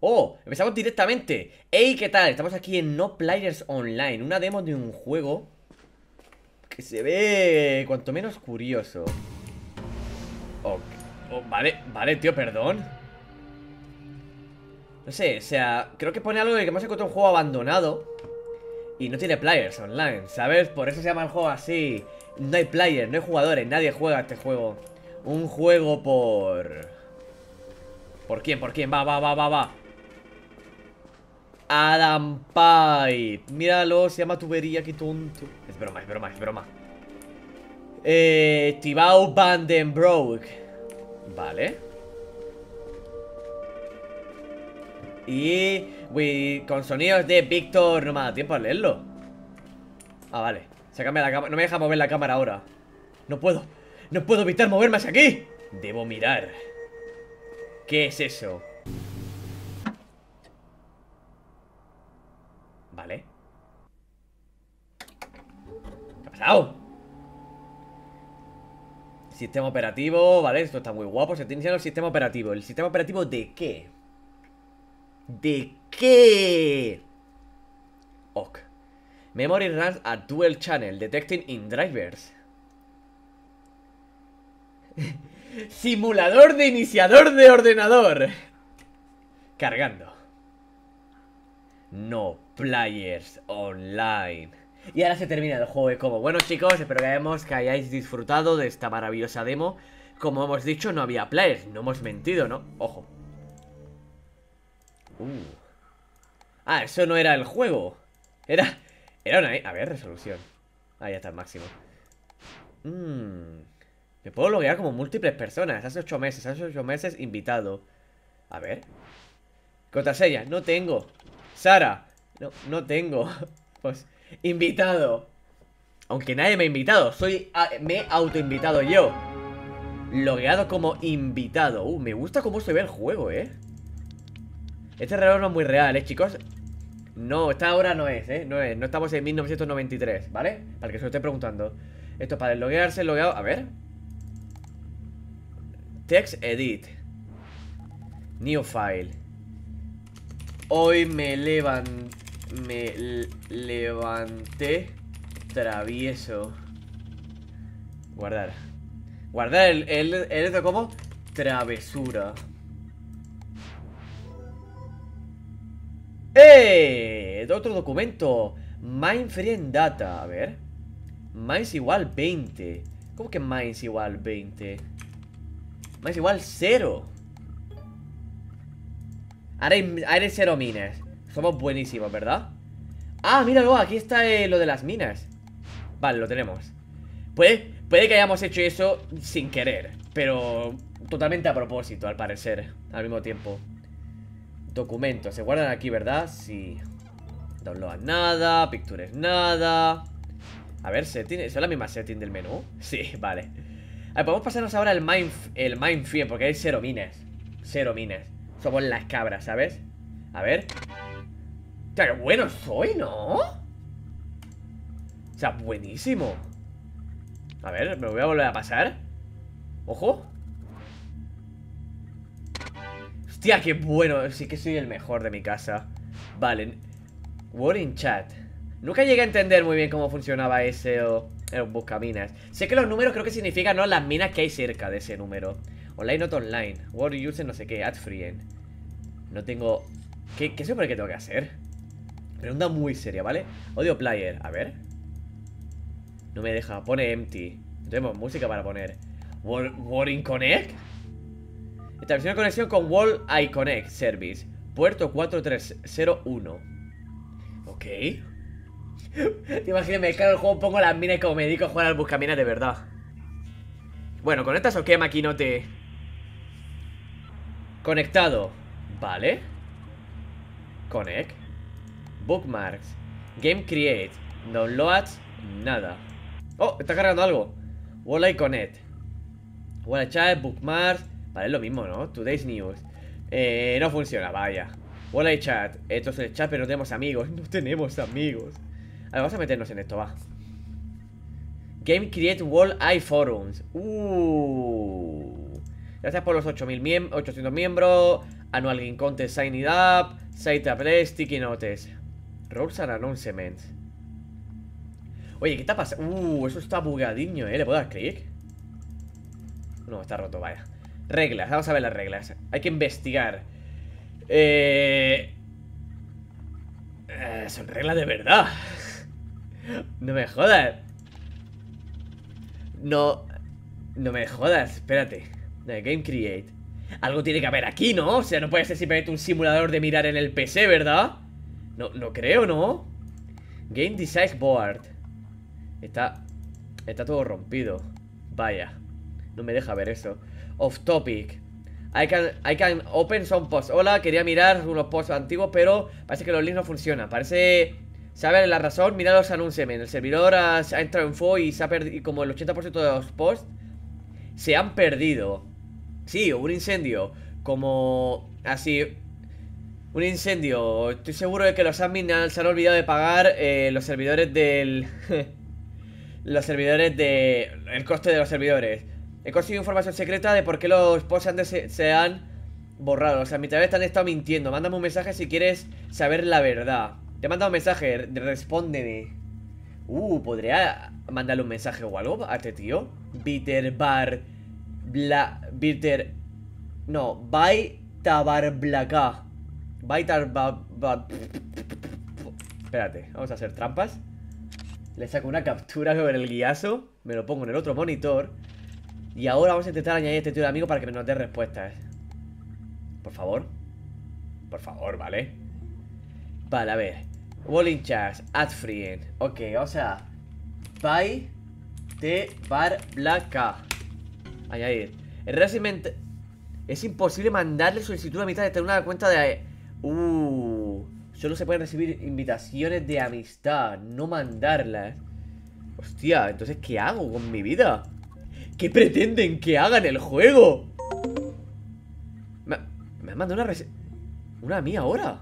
Oh, empezamos directamente. Hey, ¿qué tal? Estamos aquí en No Players Online, una demo de un juego que se ve cuanto menos curioso. Vale, tío, perdón. No sé, o sea, creo que pone algo de que hemos encontrado un juego abandonado y no tiene players online, ¿sabes? Por eso se llama el juego así. No hay players, no hay jugadores, nadie juega este juego. Un juego por... ¿Por quién? ¿Por quién? Va. Adam Pype. Míralo, se llama tubería, qué tonto. Es broma. Tibau Vandenbroek. Vale. Y con sonidos de Víctor. No me da tiempo a leerlo. Ah, vale. Se cambia la cámara. No me deja mover la cámara ahora. No puedo. No puedo evitar moverme hacia aquí. Debo mirar. ¿Qué es eso? Vale. ¿Qué ha pasado? Sistema operativo. Vale, esto está muy guapo. Se tiene el sistema operativo. ¿El sistema operativo de qué? ¿De qué? Ok. Memory runs at dual channel, detecting in drivers. Simulador de iniciador de ordenador. Cargando. No Players Online. Y ahora se termina el juego de combo. Bueno, chicos, esperemos que hayáis disfrutado de esta maravillosa demo. Como hemos dicho, no había players. No hemos mentido, ¿no? Ojo. Ah, eso no era el juego. Era una... A ver, resolución. Ah, ya está el máximo. Me puedo loguear como múltiples personas. Hace 8 meses invitado. A ver. Contraseña, no tengo. Sara, no tengo. Pues, invitado. Aunque nadie me ha invitado. Me he autoinvitado yo. Logueado como invitado. Me gusta cómo se ve el juego, Este reloj no es muy real, chicos. No, esta hora no es, No estamos en 1993, ¿vale? Para el que se lo esté preguntando. Esto es para desloguearse, logueado. A ver. Text edit. New file. Hoy me levanté travieso. Guardar. Guardar el otro como travesura. Otro documento. Mainframe data. A ver. Mines igual 20. ¿Cómo que mines igual 20? Mines igual 0. Haré 0 minas. Somos buenísimos, ¿verdad? Ah, míralo, aquí está lo de las minas. Vale, lo tenemos. Puede que hayamos hecho eso sin querer, pero totalmente a propósito, al parecer. Al mismo tiempo. Documentos, se guardan aquí, ¿verdad? Sí. Download nada, pictures nada. A ver, setting, ¿son la misma setting del menú? Sí, vale. A ver, podemos pasarnos ahora el Mindfield, porque hay 0 minas. 0 minas. Somos las cabras, ¿sabes? A ver. O sea, qué bueno soy, ¿no? O sea, buenísimo. A ver, me lo voy a volver a pasar. Ojo. Hostia, qué bueno, sí que soy el mejor de mi casa. Vale. Word in chat. Nunca llegué a entender muy bien cómo funcionaba ese buscaminas. Sé que los números creo que significan, ¿no? Las minas que hay cerca de ese número. Online, not online. Word user, no sé qué. Add friend. No tengo... ¿Qué supone que tengo que hacer? Pregunta muy seria, ¿vale? Audio player, a ver. No me deja, pone empty. No tenemos música para poner. Word in connect. Estableció una conexión con Wall iConnect Service. Puerto 4301. Ok. Imagínate, me cargo el juego, pongo las minas y como me dedico a jugar al buscaminas de verdad. Bueno, ¿conectas o qué, maquinote? Conectado. Vale. Connect. Bookmarks. Game create. Downloads. Nada. Oh, está cargando algo. Wall iConnect. Wall iChat. Bookmarks. Vale, es lo mismo, ¿no? Today's News. No funciona, vaya. Hola y chat. Esto es el chat, pero no tenemos amigos. No tenemos amigos. A ver, vamos a meternos en esto, va. Game Create World Eye Forums. Gracias por los 800 miembros. Annual Game Contest, Sign It Up, Site Apple, Sticky Notes, Rules and Announcements. Oye, ¿qué está pasando? Eso está bugadinho, ¿eh? ¿Le puedo dar clic? No, está roto, vaya. Reglas, vamos a ver las reglas. Hay que investigar. Son reglas de verdad. No me jodas. No me jodas, espérate. Game Create. Algo tiene que haber aquí, ¿no? O sea, no puede ser simplemente un simulador de mirar en el PC, ¿verdad? No creo, ¿no? Game Design Board. Está todo rompido. Vaya. No me deja ver eso. Off topic. I can open some posts. Hola, quería mirar unos posts antiguos, pero parece que los links no funcionan. Parece... ¿Saben la razón? Mirad los anuncios. El servidor ha entrado en fuego y se ha perdido. Como el 80% de los posts se han perdido. Sí, hubo un incendio. Como... Así... Un incendio. Estoy seguro de que los admins se han olvidado de pagar los servidores del... los servidores de... El coste de los servidores. He conseguido información secreta de por qué los posts se han borrado. O sea, mis admins te han estado mintiendo. Mándame un mensaje si quieres saber la verdad. Te he mandado un mensaje. Respóndeme. ¿Podría mandarle un mensaje o algo a este tío? Espérate, vamos a hacer trampas. Le saco una captura sobre el guiazo. Me lo pongo en el otro monitor. Y ahora vamos a intentar añadir a este tío de amigo para que nos dé respuestas. Por favor. Por favor, ¿vale? Vale, a ver. Walling Chats, Add Friend. Ok, vamos a bytebarblaka. Añadir. Realmente es imposible mandarle solicitud de amistad de tener una cuenta de... Solo se pueden recibir invitaciones de amistad, no mandarlas. Hostia, entonces ¿qué hago con mi vida? ¿Qué pretenden que haga en el juego? Me han mandado una a mí ahora.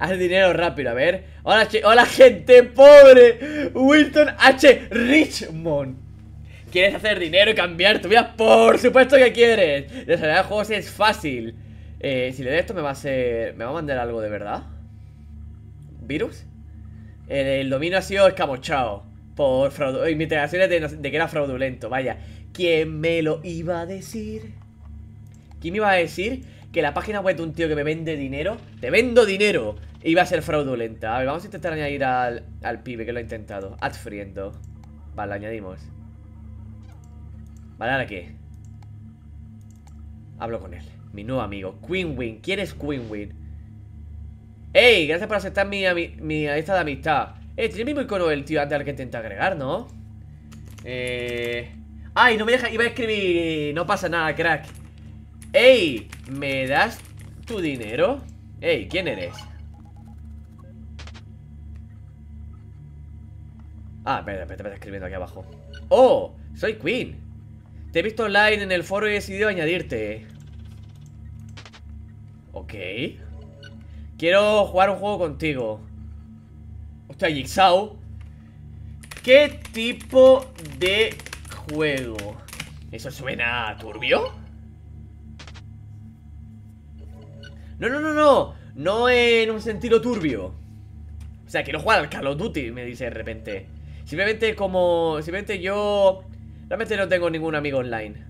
Haz dinero rápido, a ver. Hola gente pobre. Wilton H. Richmond. ¿Quieres hacer dinero y cambiar tu vida? Por supuesto que quieres. Desarrollar el juego es fácil. Si le doy esto me va a hacer... ¿Me va a mandar algo de verdad? ¿Virus? El dominio ha sido escamochado por investigaciones de que era fraudulento. Vaya, ¿quién me lo iba a decir? ¿Quién me iba a decir que la página web de un tío que me vende dinero, te vendo dinero, iba a ser fraudulenta? A ver, vamos a intentar añadir al pibe que lo ha intentado. Adfriendo. Vale, lo añadimos. Vale, ¿ahora qué? Hablo con él, mi nuevo amigo. Queen Win, ¿quién es Queen Win? ¡Ey! Gracias por aceptar mi lista de amistad. Tiene el mismo icono el tío antes al que intenta agregar, ¿no? ¡Ay! No me deja. Iba a escribir. No pasa nada, crack. ¡Ey! ¿Me das tu dinero? ¡Ey! ¿Quién eres? Ah, me está escribiendo aquí abajo. ¡Oh! Soy Queen. Te he visto online en el foro y he decidido añadirte. Ok. Quiero jugar un juego contigo. Hostia, Jigsaw. ¿Qué tipo de juego? ¿Eso suena turbio? No. No en un sentido turbio. O sea, quiero jugar al Call of Duty, me dice de repente. Simplemente como... Simplemente yo... Realmente no tengo ningún amigo online.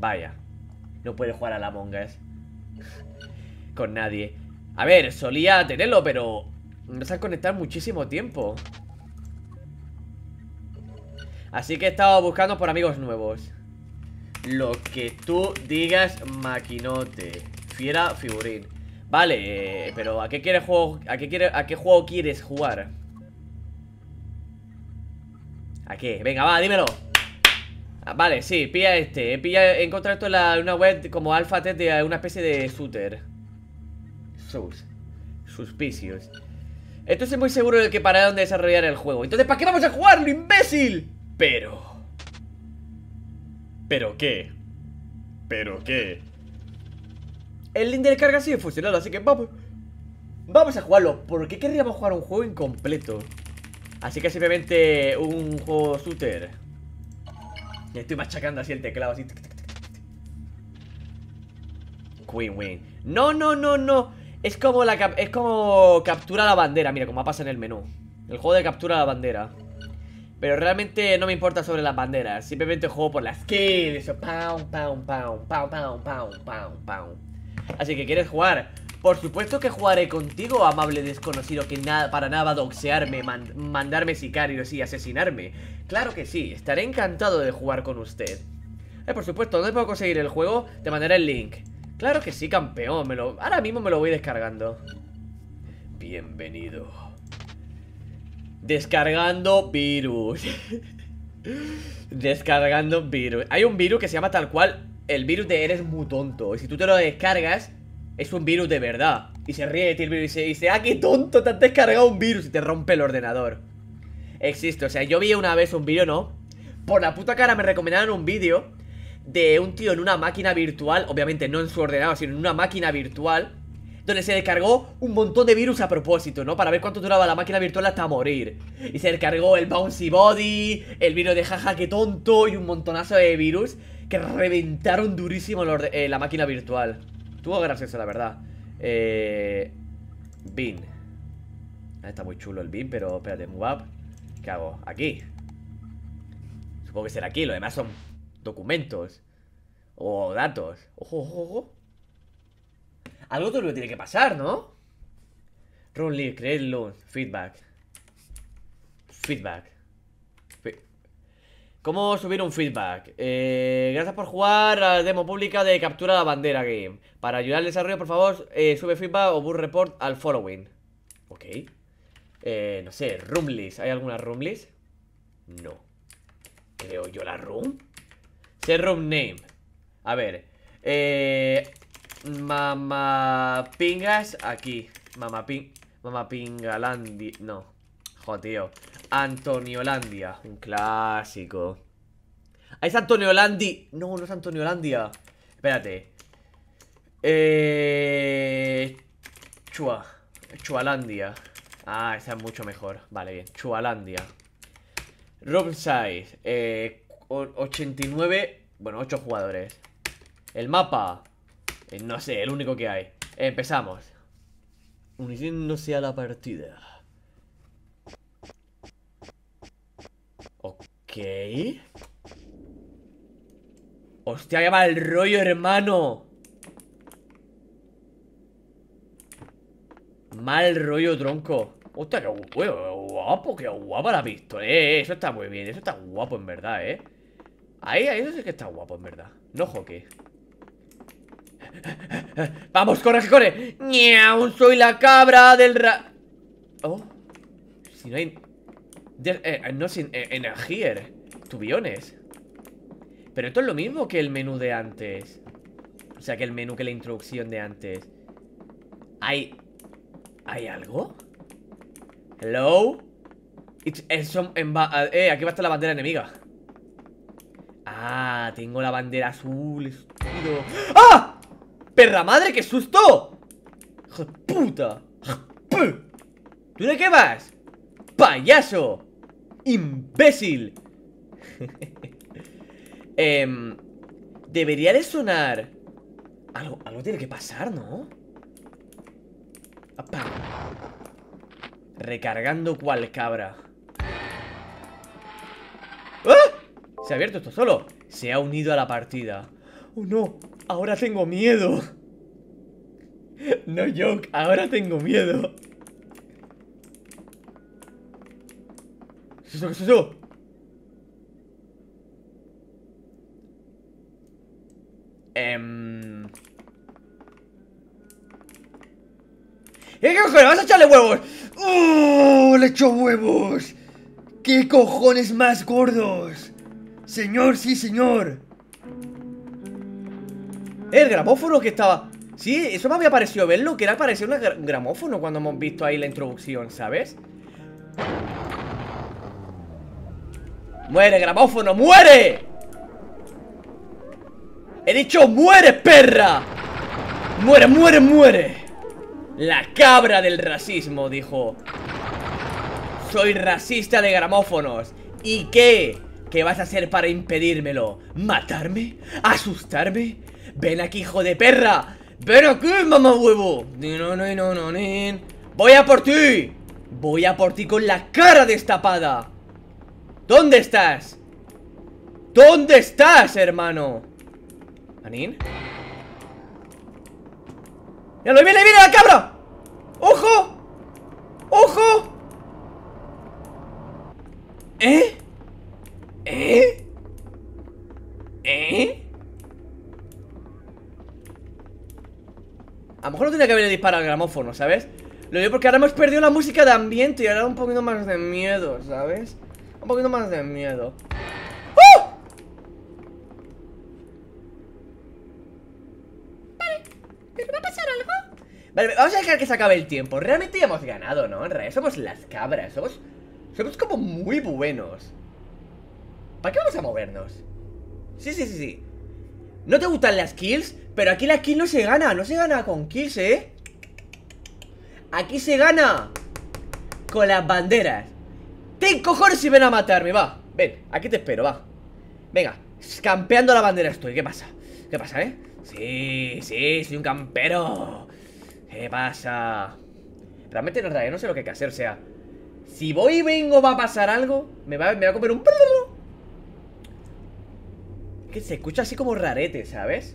Vaya. No puede jugar a la Among Us con nadie. A ver, solía tenerlo, pero nos han conectado muchísimo tiempo. Así que he estado buscando por amigos nuevos. Lo que tú digas, maquinote. Fiera figurín. Vale, pero ¿a qué quieres juego? ¿A qué juego quieres jugar? ¿A qué? Venga, va, dímelo. Vale, sí, pilla este. He encontrado esto en una web como alfa test de una especie de shooter. Suspicios. Esto es muy seguro de que pararon de desarrollar el juego. Entonces, ¿para qué vamos a jugarlo, imbécil? ¿Pero qué? El link de descarga sigue funcionando, así que vamos a jugarlo. ¿Por qué querríamos jugar un juego incompleto? Así que simplemente un juego shooter. Le estoy machacando así el teclado así. Queen Win. No, no, no, no. Es como la captura la bandera. Mira, como pasa en el menú. El juego de captura la bandera. Pero realmente no me importa sobre las banderas. Simplemente juego por las kills. Pound, pound, pound, pound, pound, pound, pound, pound. Así que quieres jugar. Por supuesto que jugaré contigo, amable desconocido, que para nada va a doxearme, mandarme sicarios y asesinarme. Claro que sí, estaré encantado de jugar con usted. Por supuesto, ¿dónde puedo conseguir el juego? Te mandaré el link. Claro que sí, campeón, ahora mismo me lo voy descargando. Bienvenido. Descargando virus. Descargando virus. Hay un virus que se llama tal cual el virus de eres muy tonto. Y si tú te lo descargas... es un virus de verdad. Y se ríe de ti el virus y se dice: ¡ah, qué tonto! Te has descargado un virus. Y te rompe el ordenador. Existe, o sea, yo vi una vez un vídeo, ¿no? Por la puta cara me recomendaron un vídeo de un tío en una máquina virtual. Obviamente no en su ordenador, sino en una máquina virtual, donde se descargó un montón de virus a propósito, ¿no? Para ver cuánto duraba la máquina virtual hasta morir. Y se descargó el Bouncy Body, el virus de jaja, qué tonto, y un montonazo de virus que reventaron durísimo la máquina virtual. Tuvo gracias, la verdad. Bin. Está muy chulo el bin, pero espérate, move up. ¿Qué hago? Aquí. Supongo que será aquí, lo demás son documentos o datos. Ojo, ojo, ojo. Algo turbio tiene que pasar, ¿no? Run lead, create loan, feedback. Feedback. ¿Cómo subir un feedback? Gracias por jugar a la demo pública de Captura la Bandera Game. Para ayudar al desarrollo, por favor, sube feedback o pull report al following. Ok. No sé, room list. ¿Hay alguna room list? No. Creo yo la room. Set room name. A ver. Mamapingas aquí. Mamapingalandia. No. Joder, tío. Antoniolandia, un clásico. Ahí es Antoniolandia. No, no es Antoniolandia. Espérate. Chualandia. Ah, esa es mucho mejor. Vale, bien. Chualandia. Room size. 89. Bueno, 8 jugadores. El mapa. No sé, el único que hay. Empezamos. Uniéndose a la partida. Ok. Hostia, qué mal rollo, hermano. Mal rollo, tronco. Hostia, qué guapa la pistola. Eso está muy bien, eso está guapo en verdad, Ahí, eso sí que está guapo en verdad. No joque. Vamos, corre, corre. ¡Niau! Soy la cabra del ra... Oh. Si no hay... nothing in here, to be honest. Pero esto es lo mismo que el menú de antes. O sea, que el menú, que la introducción de antes. ¿Hay algo? Hello. Aquí va a estar la bandera enemiga. Ah, tengo la bandera azul. Estúpido. ¡Ah! ¡Perra madre, qué susto! ¡Hijo de puta! ¿Tú de qué vas? ¡Payaso! ¡Imbécil! Debería de sonar. Algo tiene que pasar, ¿no? ¡Apa! Recargando cual cabra. ¡Ah! Se ha abierto esto solo. Se ha unido a la partida. ¡Oh, no! Ahora tengo miedo. No joke, ahora tengo miedo. ¿Qué es eso? ¿Qué cojones? ¡Vas a echarle huevos! ¡Oh! ¡Le echo huevos! ¡Qué cojones más gordos! Señor, sí, señor. El gramófono que estaba... Sí, eso me había parecido verlo, que era parecido a un gramófono cuando hemos visto ahí la introducción, ¿sabes? ¡Muere, gramófono! ¡Muere! ¡He dicho muere, perra! ¡Muere, muere, muere! La cabra del racismo, dijo. Soy racista de gramófonos. ¿Y qué? ¿Qué vas a hacer para impedírmelo? ¿Matarme? ¿Asustarme? ¡Ven aquí, hijo de perra! ¡Ven aquí, mamá huevo! No. ¡Voy a por ti! ¡Voy a por ti con la cara destapada! ¿Dónde estás? ¿Dónde estás, hermano? ¿Anín? ¡Míralo! ¡Viene, viene la cabra! ¡Ojo! ¡Ojo! ¿Eh? ¿Eh? ¿Eh? A lo mejor no tenía que haberle disparado al gramófono, ¿sabes? Lo digo porque ahora hemos perdido la música de ambiente y ahora un poquito más de miedo, ¿sabes? Un poquito más de miedo. ¡Oh! Vale, ¿pero va a pasar algo? Vale, vamos a dejar que se acabe el tiempo. Realmente ya hemos ganado, ¿no? En realidad somos las cabras, somos como muy buenos. ¿Para qué vamos a movernos? Sí. No te gustan las kills, pero aquí la kill no se gana con kills, ¿eh? Aquí se gana con las banderas. ¡Ten cojones y ven a matarme! Va, ven, aquí te espero, va. Venga, campeando la bandera estoy. ¿Qué pasa? ¿Qué pasa, eh? Sí, soy un campero. ¿Qué pasa? Realmente no, no sé lo que hay que hacer, o sea, si voy y vengo va a pasar algo. Me va a comer un... Que se escucha así como rarete, ¿sabes?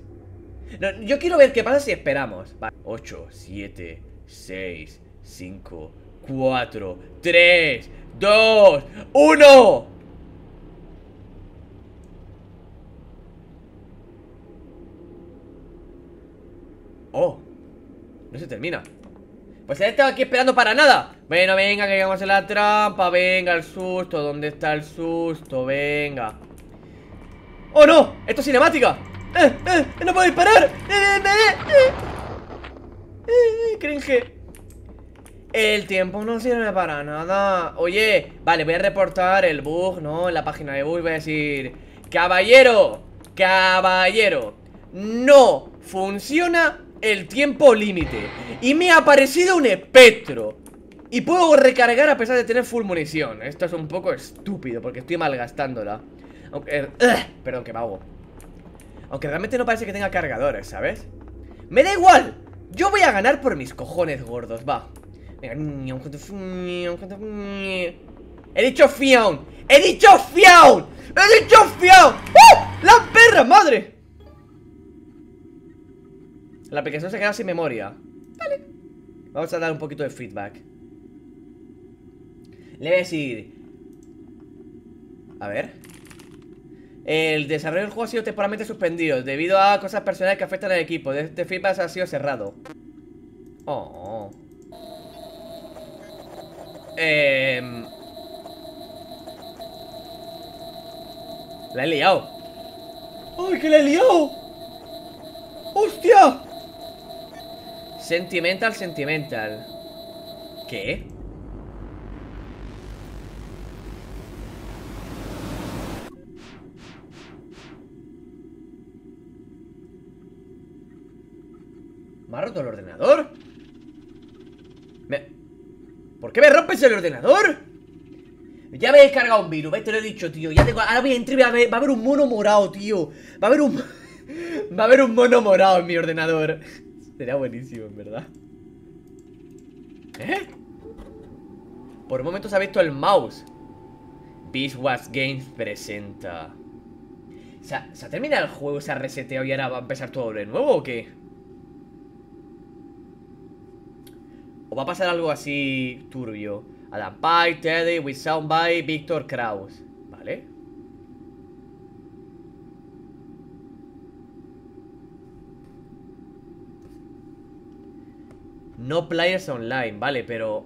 No, yo quiero ver qué pasa si esperamos. 8, 7, 6, 5, 4, 3, 2, 1. Oh, no se termina. Pues he estado aquí esperando para nada. Bueno, venga, que llegamos a la trampa. Venga, el susto, ¿dónde está el susto? Venga. ¡Oh, no! ¡Esto es cinemática! ¡No puedo disparar! Cringe. El tiempo no sirve para nada. Oye, vale, voy a reportar el bug, ¿no? En la página de bug voy a decir: Caballero, no funciona el tiempo límite. Y me ha aparecido un espectro. Y puedo recargar a pesar de tener full munición. Esto es un poco estúpido porque estoy malgastándola. Perdón, que me ahogo. Aunque realmente no parece que tenga cargadores, ¿sabes? ¡Me da igual! Yo voy a ganar por mis cojones gordos, va. Venga. ¡He dicho fiaun! ¡Ah! ¡La perra madre! La aplicación se queda sin memoria. Vale. Vamos a dar un poquito de feedback. Le voy a decir... A ver... El desarrollo del juego ha sido temporalmente suspendido debido a cosas personales que afectan al equipo. Este feedback ha sido cerrado. Oh. La he liado. ¡Ay, que la he liado! ¡Hostia! Sentimental. ¿Qué? ¿Me ha roto el ordenador? ¿Por qué me rompes el ordenador? Ya me he descargado un virus, ¿ves? Te lo he dicho, tío. Ahora voy a entrar y va a haber un mono morado, tío. Va a haber un mono morado en mi ordenador. Será buenísimo, en verdad. ¿Eh? Por un momento se ha visto el mouse. Beastwatch Games presenta. ¿Se ha terminado el juego? ¿Se ha reseteado y ahora va a empezar todo de nuevo o qué? O va a pasar algo así turbio. Adam Pype, Teddy, with sound by Victor Kraus. ¿Vale? No Players Online, vale, pero...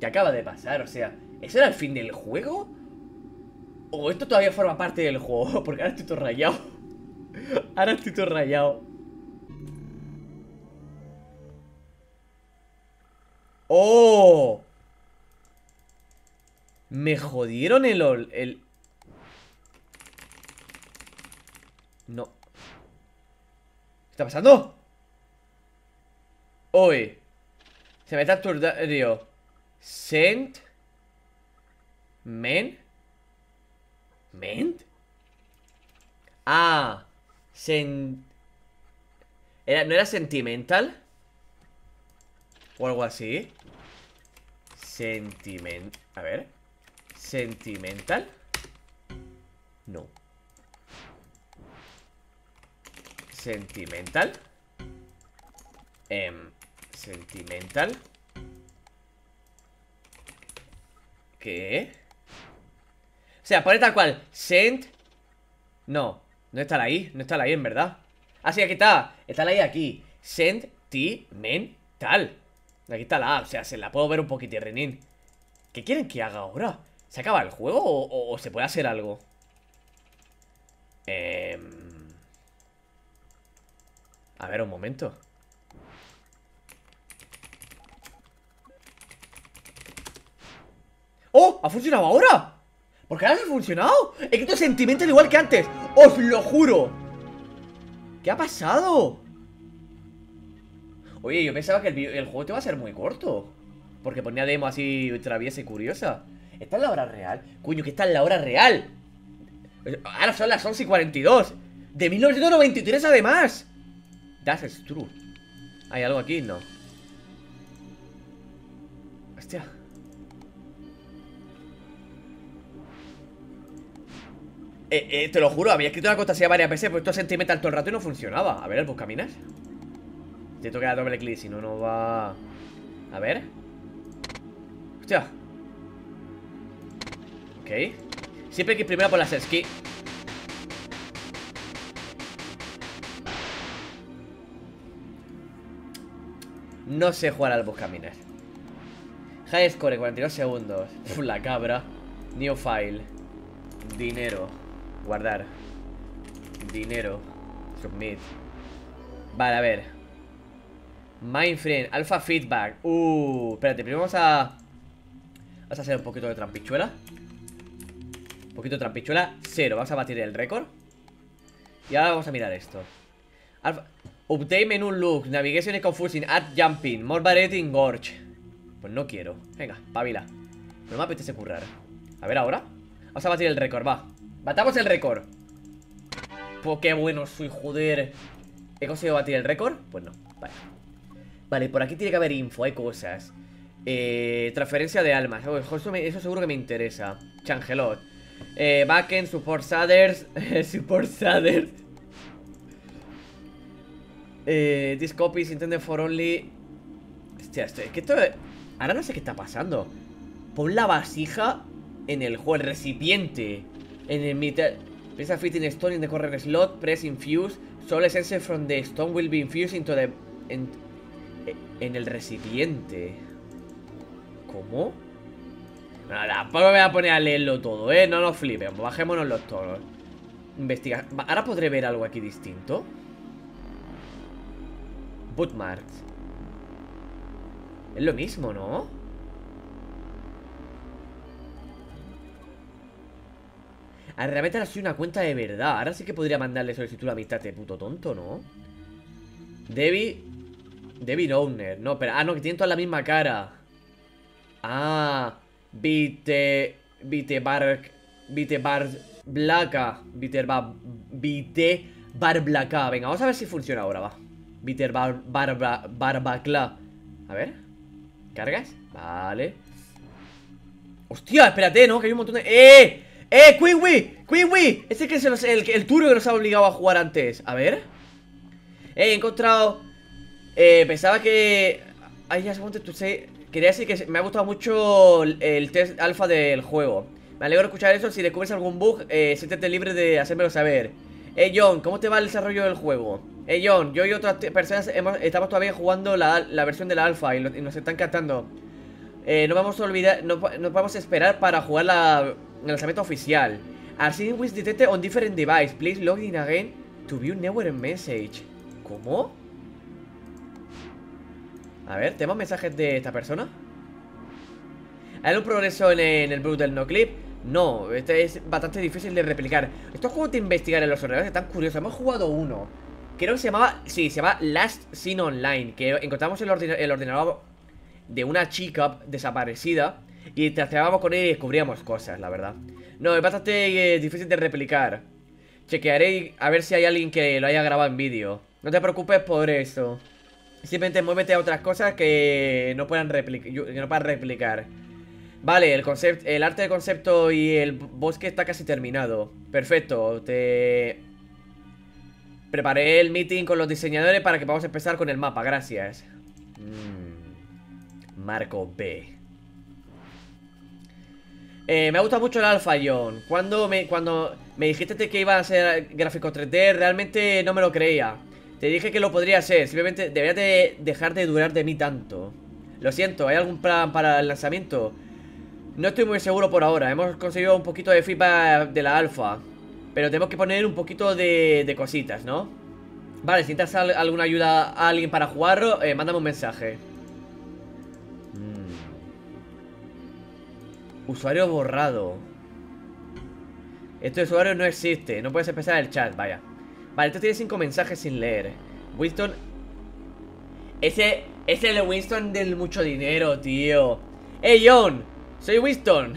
¿Qué acaba de pasar? O sea, ¿eso era el fin del juego? ¿O esto todavía forma parte del juego? Porque ahora estoy todo rayado. ¡Oh! Me jodieron el... No. ¿Qué está pasando? Hoy se me está turdando. Sent Men ¿Ment? Ah, ¿no era sentimental? O algo así. A ver. ¿Sentimental? No. ¿Sentimental? ¿Sentimental? ¿Qué? O sea, pone tal cual. No, no está la I. No está la I en verdad. Ah, sí, aquí está. Está la I aquí. Sentimental. Aquí está la A. O sea, se la puedo ver un poquito, Renin. ¿Qué quieren que haga ahora? ¿Se acaba el juego o se puede hacer algo? A ver, un momento. ¡Oh! ¡Ha funcionado ahora! ¿Por qué ahora no ha funcionado? He quitado sentimental igual que antes. ¡Os lo juro! ¿Qué ha pasado? Oye, yo pensaba que el juego te iba a ser muy corto, porque ponía demo así traviesa y curiosa. ¿Está en la hora real? Coño, que está en la hora real. Ahora son las 11:42 de 1993 además. That's true. ¿Hay algo aquí? No. Hostia. Te lo juro, había escrito la contraseña varias veces, pero esto es sentimental todo el rato y no funcionaba. A ver, pues caminas. Te toca doble clic, si no, no va. A ver. Hostia. Ok. Siempre hay que ir primero por las skins. No sé jugar al buscaminas. High score, 42 segundos. Uf, la cabra. New file. Dinero. Guardar. Dinero. Submit. Vale, a ver. Mindframe. Alpha feedback. Espérate, primero vamos a... Vamos a hacer un poquito de trampichuela. Un poquito de trampichuela. Cero. Vamos a batir el récord. Y ahora vamos a mirar esto. Alpha... Update menu look. Navigation is confusing. Add jumping. More variety in gorge. Pues no quiero. Venga, pavila. No me apetece currar. A ver ahora. Vamos a batir el récord, va. Batamos el récord. Pues qué bueno soy, joder. ¿He conseguido batir el récord? Pues no, vale. Vale, por aquí tiene que haber info, hay cosas. Transferencia de almas. Eso seguro que me interesa. Changelot. Backend, support shaders. Support shaders. This copy is intended for only. Hostia, es que esto. Ahora no sé qué está pasando. Pon la vasija en el juego, el recipiente. En el mitad. Press a fitting stone in the correct slot. Press infuse. Soul essence from the stone will be infused into the. En el recipiente. ¿Cómo? No, tampoco me voy a poner a leerlo todo, ¿eh? No nos flipemos, bajémonos los tonos. Investigar. ¿Ahora podré ver algo aquí distinto? Bookmarks. Es lo mismo, ¿no? Realmente ahora soy una cuenta de verdad. Ahora sí que podría mandarle solicitud a amistad de puto tonto, ¿no? David Owner, no, pero... Ah, no, que tienen toda la misma cara. Ah, Vite Bar Blaca. Venga, vamos a ver si funciona ahora, va. Vite Barbacla. A ver. ¿Cargas? Vale. Hostia, espérate, ¿no? Que hay un montón de... ¡Eh! ¡Queen Win! ¡Queen Win! Este que es el turno que nos ha obligado a jugar antes. A ver. He encontrado... pensaba que... I just wanted to say... Quería decir que me ha gustado mucho el test alfa del juego. Me alegro de escuchar eso. Si descubres algún bug, siéntete libre de hacérmelo saber. John, ¿cómo te va el desarrollo del juego? John, yo y otras personas estamos todavía jugando la versión de la alfa y nos están cantando. No vamos a olvidar, no vamos a esperar para jugar el lanzamiento oficial. Así with detected on different device. Please log in again to view newer message. ¿Cómo? A ver, ¿tenemos mensajes de esta persona? ¿Hay algún progreso en el bug del noclip? No, este es bastante difícil de replicar. Estos juegos de investigar en los ordenadores están curiosos. Hemos jugado uno. Creo que se llamaba... Sí, se llamaba Last Scene Online. Que encontramos el ordenador de una chica desaparecida y trasteábamos con él y descubríamos cosas, la verdad. No, es bastante difícil de replicar. Chequearé a ver si hay alguien que lo haya grabado en vídeo. No te preocupes por eso. Simplemente muévete a otras cosas que no puedan replicar. Vale, el arte del concepto y el bosque está casi terminado. Perfecto, te... Preparé el meeting con los diseñadores para que podamos empezar con el mapa, gracias. Marco B. Me ha gustado mucho el Alpha, John. Cuando me dijiste que iba a hacer gráfico 3D, realmente no me lo creía. Te dije que lo podría hacer, simplemente deberías de dejar de dudar de mí tanto. Lo siento, ¿hay algún plan para el lanzamiento? No estoy muy seguro por ahora, hemos conseguido un poquito de feedback de la alfa, pero tenemos que poner un poquito de cositas, ¿no? Vale, si necesitas alguna ayuda a alguien para jugarlo, mándame un mensaje. Usuario borrado. Este usuario no existe, no puedes empezar el chat, vaya. Vale, esto tiene 5 mensajes sin leer. Winston... Ese... Es el Winston del mucho dinero, tío. ¡Hey, John! Soy Winston.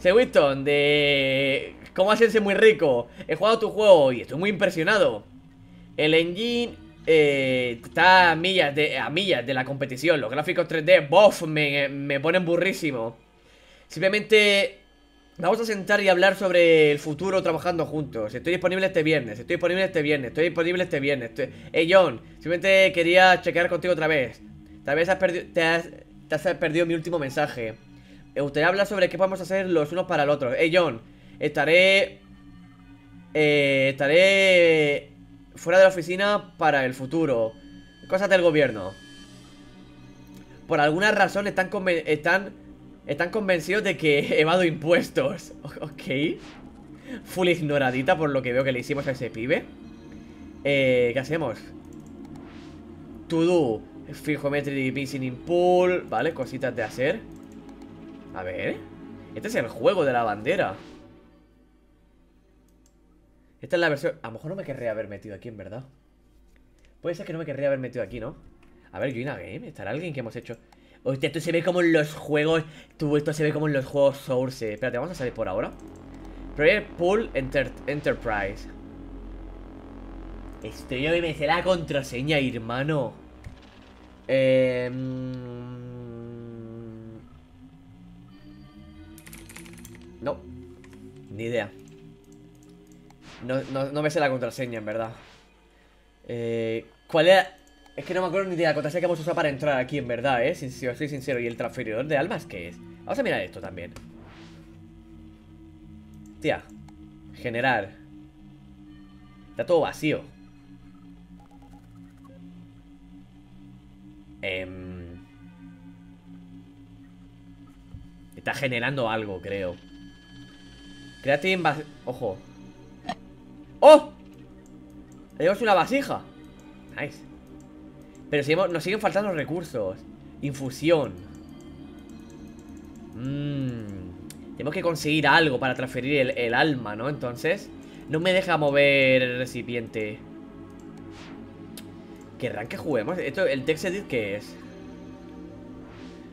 Soy Winston de... ¿Cómo hacerse muy rico? He jugado tu juego y estoy muy impresionado. El engine está a millas de la competición. Los gráficos 3D, bof, me ponen burrísimo. Simplemente vamos a sentar y hablar sobre el futuro trabajando juntos. Estoy disponible este viernes, estoy disponible este viernes, estoy disponible este viernes. Hey, John, simplemente quería chequear contigo otra vez. Tal vez te has perdido mi último mensaje. Usted habla sobre qué podemos hacer los unos para el otro. Hey, John, estaré fuera de la oficina para el futuro. Cosas del gobierno. Por alguna razón están convencidos de que evado impuestos. Ok. Full ignoradita por lo que veo que le hicimos a ese pibe. ¿Qué hacemos? To do. Fijometry Missing in Pool. Vale, cositas de hacer. A ver. Este es el juego de la bandera. Esta es la versión... A lo mejor no me querría haber metido aquí, en verdad. Puede ser que no me querría haber metido aquí, ¿no? A ver, Join a Game. ¿Estará alguien que hemos hecho? Hostia, esto se ve como en los juegos... Esto se ve como en los juegos Source. Espérate, vamos a salir por ahora. Project Pool Enterprise. Estoy a BMC la contraseña, hermano. No, ni idea. No me sé la contraseña, en verdad. ¿Cuál era? Es que no me acuerdo ni de la contraseña que hemos usado para entrar aquí, en verdad, si os soy sincero. ¿Y el transferidor de almas qué es? Vamos a mirar esto también. Tía, generar. Está todo vacío. Está generando algo, creo. Creating vas... Ojo. ¡Oh! Tenemos una vasija. Nice. Pero nos siguen faltando recursos. Infusión. Tenemos que conseguir algo para transferir el alma, ¿no? Entonces no me deja mover el recipiente. ¿Querrán que juguemos? Esto, ¿el text edit qué es?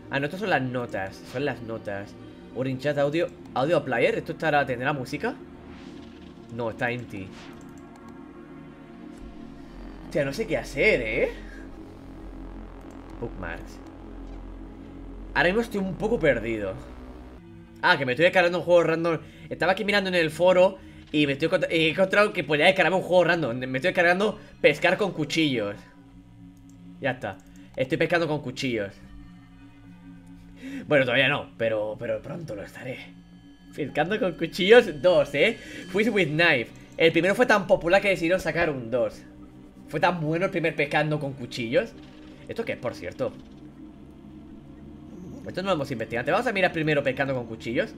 Ah, no, esto son las notas. Son las notas. Orange Chat Audio. Audio Player. ¿Esto estará, tendrá música? No, está empty. O sea, no sé qué hacer, ¿eh? Bookmarks. Ahora mismo estoy un poco perdido. Ah, que me estoy descargando un juego random. Estaba aquí mirando en el foro y he encontrado que podía descargarme un juego random. Me estoy descargando pescar con cuchillos. Ya está. Estoy pescando con cuchillos. Bueno, todavía no, pero pronto lo estaré. Pescando con cuchillos 2, Fish with Knife. El primero fue tan popular que decidieron sacar un 2. Fue tan bueno el primer pescando con cuchillos. ¿Esto qué es, por cierto? Esto no lo hemos investigado. Te vamos a mirar primero pescando con cuchillos.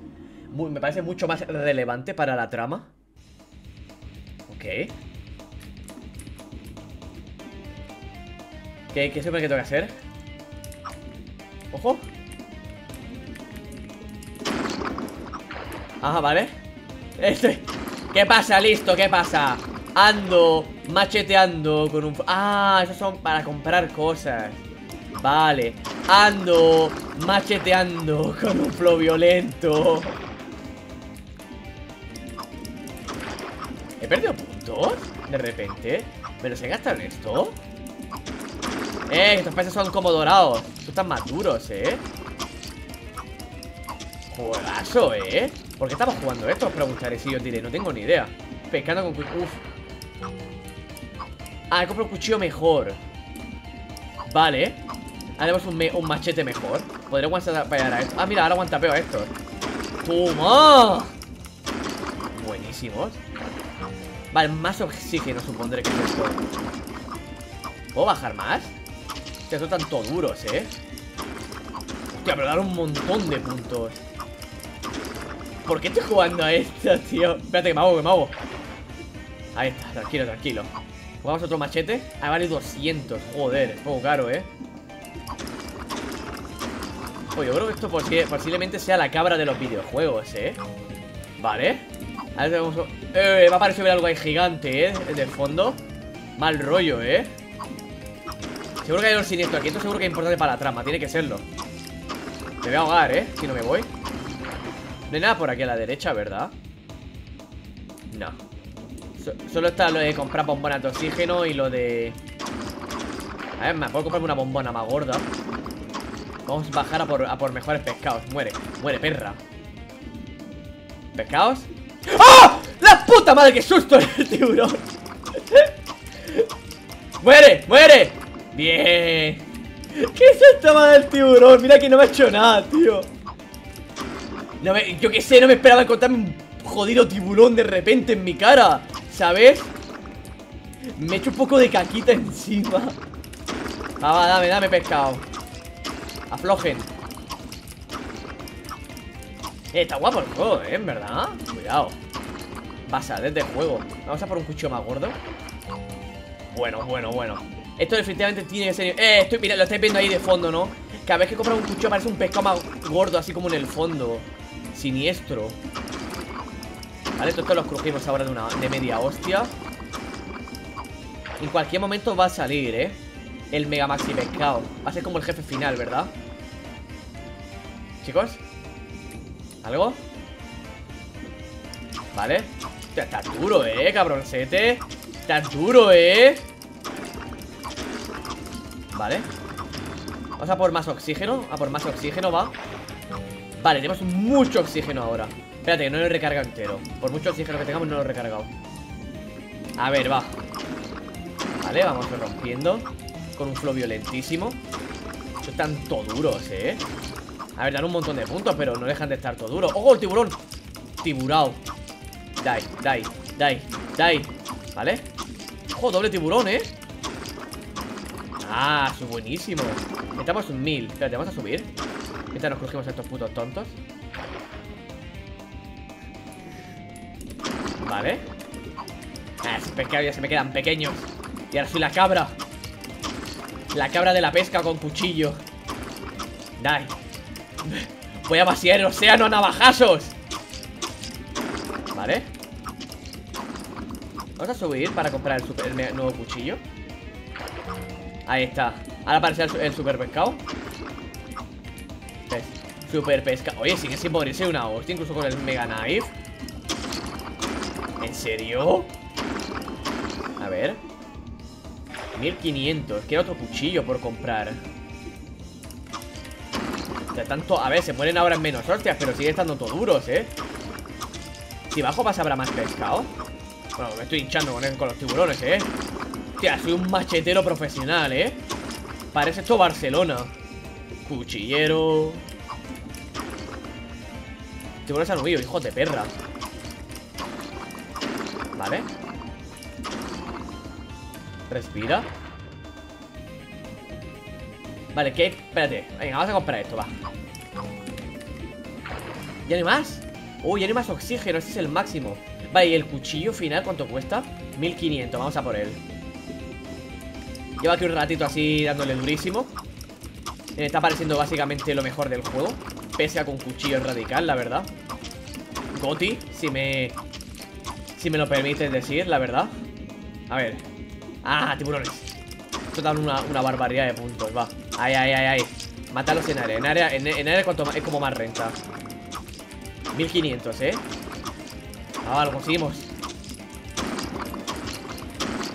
Me parece mucho más relevante para la trama. Ok. ¿Qué es lo que tengo que hacer? ¡Ojo! Ajá, vale. ¿Qué pasa? Listo, ¿qué pasa? Ando macheteando con un... Ah, esos son para comprar cosas. Vale. Ando macheteando con un flow violento. perdido puntos? ¿De repente? ¿Me los he gastado en esto? Estos peces son como dorados. Estos están más duros, Juegazo, ¿Por qué estamos jugando esto? Os preguntaré, si os diré, no tengo ni idea. Pescando con cuchillo. Ah, he comprado un cuchillo mejor. Vale. Haremos un machete mejor. Podré aguantar para esto. Ah, mira, ahora aguanta peor esto. ¡Toma! Buenísimos. Vale, más oxígeno supondré que es esto. ¿Puedo bajar más? Estos son tanto duros, Hostia, pero dan un montón de puntos. ¿Por qué estoy jugando a esto, tío? Espérate, que me hago, Ahí está, tranquilo, Jugamos otro machete. Ah, vale 200, joder, es poco caro, Oye, yo creo que esto posiblemente sea la cabra de los videojuegos, Vale. A ver, vamos a... va a aparecer algo ahí gigante, de fondo. Mal rollo, Seguro que hay un siniestro aquí. Esto seguro que es importante para la trama, tiene que serlo. Me voy a ahogar, si no me voy. No hay nada por aquí a la derecha, ¿verdad? No. Solo está lo de comprar bombonas de oxígeno y lo de... A ver, me puedo comprarme una bombona más gorda. Vamos a bajar a por mejores pescados. Muere, perra. ¿Pescados? ¡Oh! ¡La puta madre! ¡Qué susto el tiburón! ¡Muere, ¡Bien! ¿Qué es esta madre del tiburón? Mira que no me ha hecho nada, tío. No me, yo qué sé, no me esperaba encontrarme un jodido tiburón de repente en mi cara, ¿sabes? Me echo un poco de caquita encima. Ah, va, dame, pescado. Aflojen. Está guapo el juego, ¿eh? En verdad. Cuidado. Pasa desde el juego. Vamos a por un cuchillo más gordo. Bueno, Esto definitivamente tiene que ser... mira, lo estáis viendo ahí de fondo, ¿no? Cada vez que compras un cuchillo aparece un pescado más gordo, así como en el fondo. Siniestro. Vale, esto los crujimos ahora de media hostia. En cualquier momento va a salir, el mega maxi pescado. Va a ser como el jefe final, ¿verdad? Chicos, ¿algo? Vale. Está duro, cabroncete. Está duro, Vale. Vamos a por más oxígeno. A por más oxígeno, va. Vale, tenemos mucho oxígeno ahora. Espérate, que no lo he recargado entero. Por mucho oxígeno que tengamos, no lo he recargado. A ver, va. Vale, vamos rompiendo con un flow violentísimo. Son tanto duros, A ver, dan un montón de puntos, pero no dejan de estar todo duro. ¡Ojo, el tiburón! Tiburao. Die, die. ¿Vale? ¡Ojo, doble tiburón, Ah, es buenísimo. Estamos en 1000. Espérate, vamos a subir. Mientras nos crujimos a estos putos tontos. Vale. Ah, esos pescados ya se me quedan pequeños. Y ahora soy la cabra. La cabra de la pesca con cuchillo. Dai. Voy a vaciar el océano a navajazos. Vale. Vamos a subir para comprar el nuevo cuchillo. Ahí está. Ahora aparece el super pescado. Super pesca. Oye, sigue sin morirse una hostia, incluso con el mega knife. ¿En serio? A ver. 1500, quiero otro cuchillo por comprar. De tanto, a ver, se mueren ahora en menos hostias, pero sigue estando todo duros, Si bajo más habrá más pescado. Bueno, me estoy hinchando con los tiburones, Hostia, soy un machetero profesional, Parece esto Barcelona. Cuchillero. Tiburones han huido, hijos de perra. Vale. Respira. Vale, ¿qué? Espérate. Venga, vamos a comprar esto, va. ¿Ya no hay más? Uy, ya no hay más oxígeno. Este es el máximo. Vale, ¿y el cuchillo final cuánto cuesta? 1500, vamos a por él. Llevo aquí un ratito así dándole durísimo. Me está pareciendo básicamente lo mejor del juego. Pese a con cuchillo radical, la verdad. Goti, si me lo permites decir, la verdad. A ver. ¡Ah, tiburones! Esto da una barbaridad de puntos, va. ¡Ay, ay! Mátalos en área. En área es como más renta. 1500, Ah, lo conseguimos.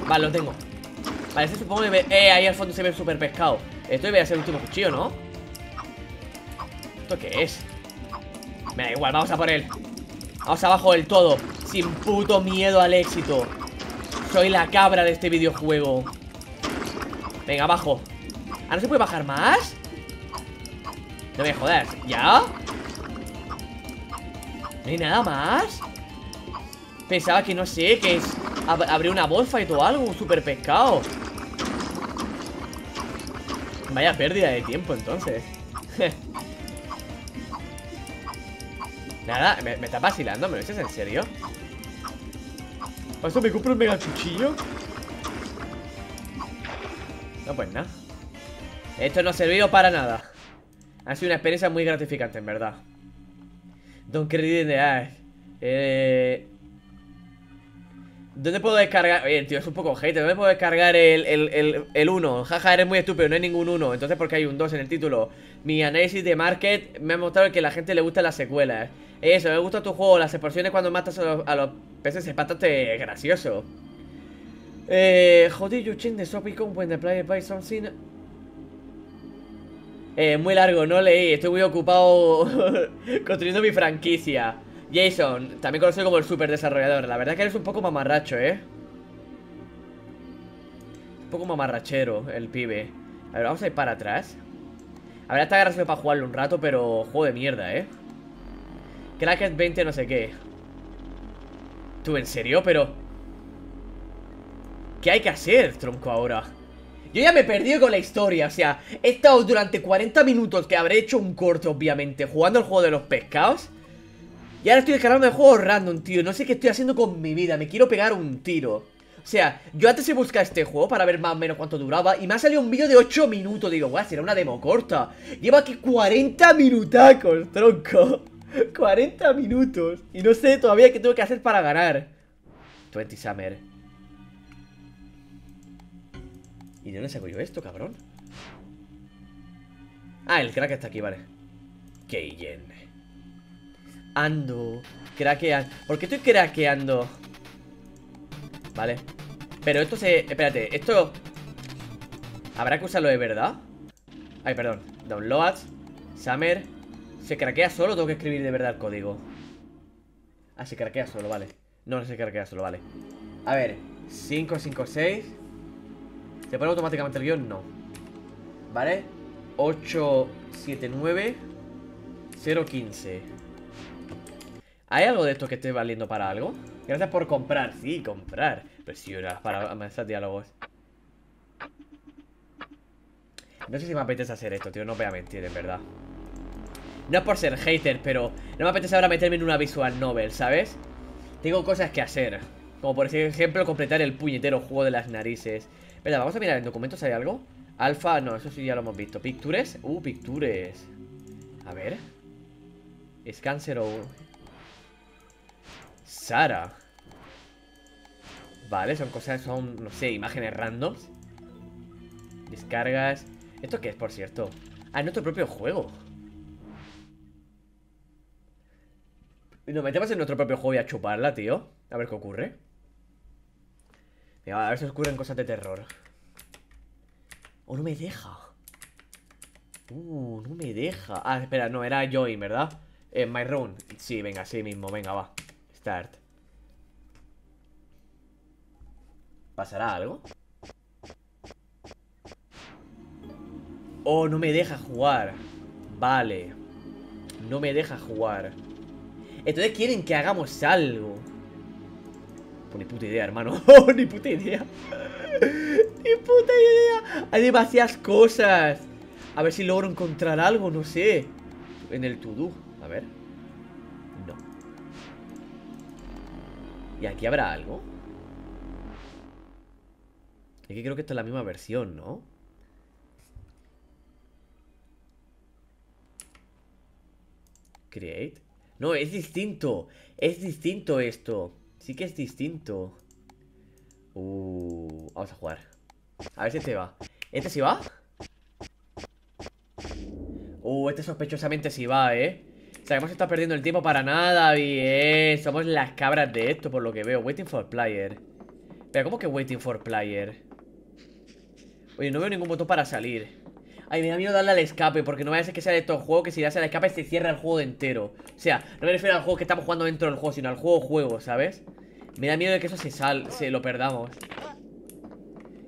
Vale, lo tengo. Vale, este supongo que me... ahí al fondo se ve el super pescado. Esto debe ser el último cuchillo, ¿no? ¿Esto qué es? Me da igual, vamos a por él. Vamos abajo del todo. Sin puto miedo al éxito. Soy la cabra de este videojuego. Venga, abajo. ¿Ah, no se puede bajar más? No me jodas. ¿Ya? ¿No hay nada más? Pensaba que, no sé, que es abrir una boss fight o algo, un super pescado. Vaya pérdida de tiempo, entonces. Nada, me está vacilando, ¿me lo dices en serio? ¿Por eso me compro un mega cuchillo? No, pues nada. Esto no ha servido para nada. Ha sido una experiencia muy gratificante, en verdad. Don't credit in the ass. ¿Dónde puedo descargar? Oye, tío, es un poco hate. ¿Dónde puedo descargar el 1? Jaja, eres muy estúpido, no hay ningún 1. Entonces, ¿por qué hay un 2 en el título? Mi análisis de market me ha mostrado que a la gente le gustan las secuelas. Eso, me gusta tu juego. Las exporciones cuando matas a los peces es bastante gracioso. How did you change the shop icon when the player buys something? Muy largo, no leí. Estoy muy ocupado construyendo mi franquicia. Jason, también conocido como el super desarrollador. La verdad es que eres un poco mamarracho, ¿eh? Un poco mamarrachero, el pibe. A ver, vamos a ir para atrás. A ver, está gracioso para jugarlo un rato, pero juego de mierda, ¿eh? Cracked 20 no sé qué. ¿Tú en serio? Pero... ¿qué hay que hacer, tronco, ahora? Yo ya me he perdido con la historia, o sea... he estado durante 40 minutos, que habré hecho un corto, obviamente, jugando el juego de los pescados. Y ahora estoy descargando el juego random, tío. No sé qué estoy haciendo con mi vida. Me quiero pegar un tiro. O sea, yo antes he buscado este juego para ver más o menos cuánto duraba. Y me ha salido un vídeo de 8 minutos. Digo, guau, será una demo corta. Llevo aquí 40 minutacos, tronco. 40 minutos. Y no sé todavía qué tengo que hacer para ganar. 20 Summer. ¿Y de dónde saco yo esto, cabrón? Ah, el crack está aquí, vale. Keyen. Ando, craquean. ¿Por qué estoy craqueando? Vale. Pero esto se... espérate, esto... ¿habrá que usarlo de verdad? Ay, perdón. Downloads, Summer. ¿Se craquea solo o tengo que escribir de verdad el código? Ah, se craquea solo, vale. No, no se craquea solo, vale. A ver, 556. ¿Se pone automáticamente el guión? No. Vale. 879 015. ¿Hay algo de esto que esté valiendo para algo? Gracias por comprar. Sí, comprar. Presiona para avanzar diálogos. No sé si me apetece hacer esto, tío. No voy a mentir, en verdad. No es por ser hater, pero no me apetece ahora meterme en una visual novel, ¿sabes? Tengo cosas que hacer. Como por ejemplo, completar el puñetero juego de las narices. Espera, vamos a mirar en documentos. ¿Hay algo? Alfa, no, eso sí ya lo hemos visto. ¿Pictures? Pictures. A ver. ¿Es cáncer o...? Sara. Vale, son cosas, son, no sé, imágenes randoms. Descargas. ¿Esto qué es, por cierto? Ah, es nuestro propio juego. Nos metemos en nuestro propio juego y a chuparla, tío. A ver qué ocurre. Mira, a ver si ocurren cosas de terror. Oh, no me deja. No me deja. Ah, espera, no, era Join, ¿verdad? My Room. Sí, venga, sí mismo, venga, va. Start. ¿Pasará algo? Oh, no me deja jugar. Vale. No me deja jugar. Entonces quieren que hagamos algo. Pues ni puta idea, hermano. Oh, ni puta idea. Ni puta idea. Hay demasiadas cosas. A ver si logro encontrar algo, no sé. En el to-do, a ver. ¿Y aquí habrá algo? Aquí creo que esta es la misma versión, ¿no? Create. No, es distinto. Es distinto esto. Sí que es distinto. Vamos a jugar. A ver si este va. ¿Este sí va? Este sospechosamente sí va, ¿eh? O sea, hemos estado perdiendo el tiempo para nada. Bien, somos las cabras de esto, por lo que veo. Waiting for player. Pero ¿cómo que waiting for player? Oye, no veo ningún botón para salir. Ay, me da miedo darle al escape, porque no vaya a ser que sea de estos juegos que si das al escape se cierra el juego entero. O sea, no me refiero al juego que estamos jugando dentro del juego, sino al juego, ¿sabes? Me da miedo de que eso se lo perdamos.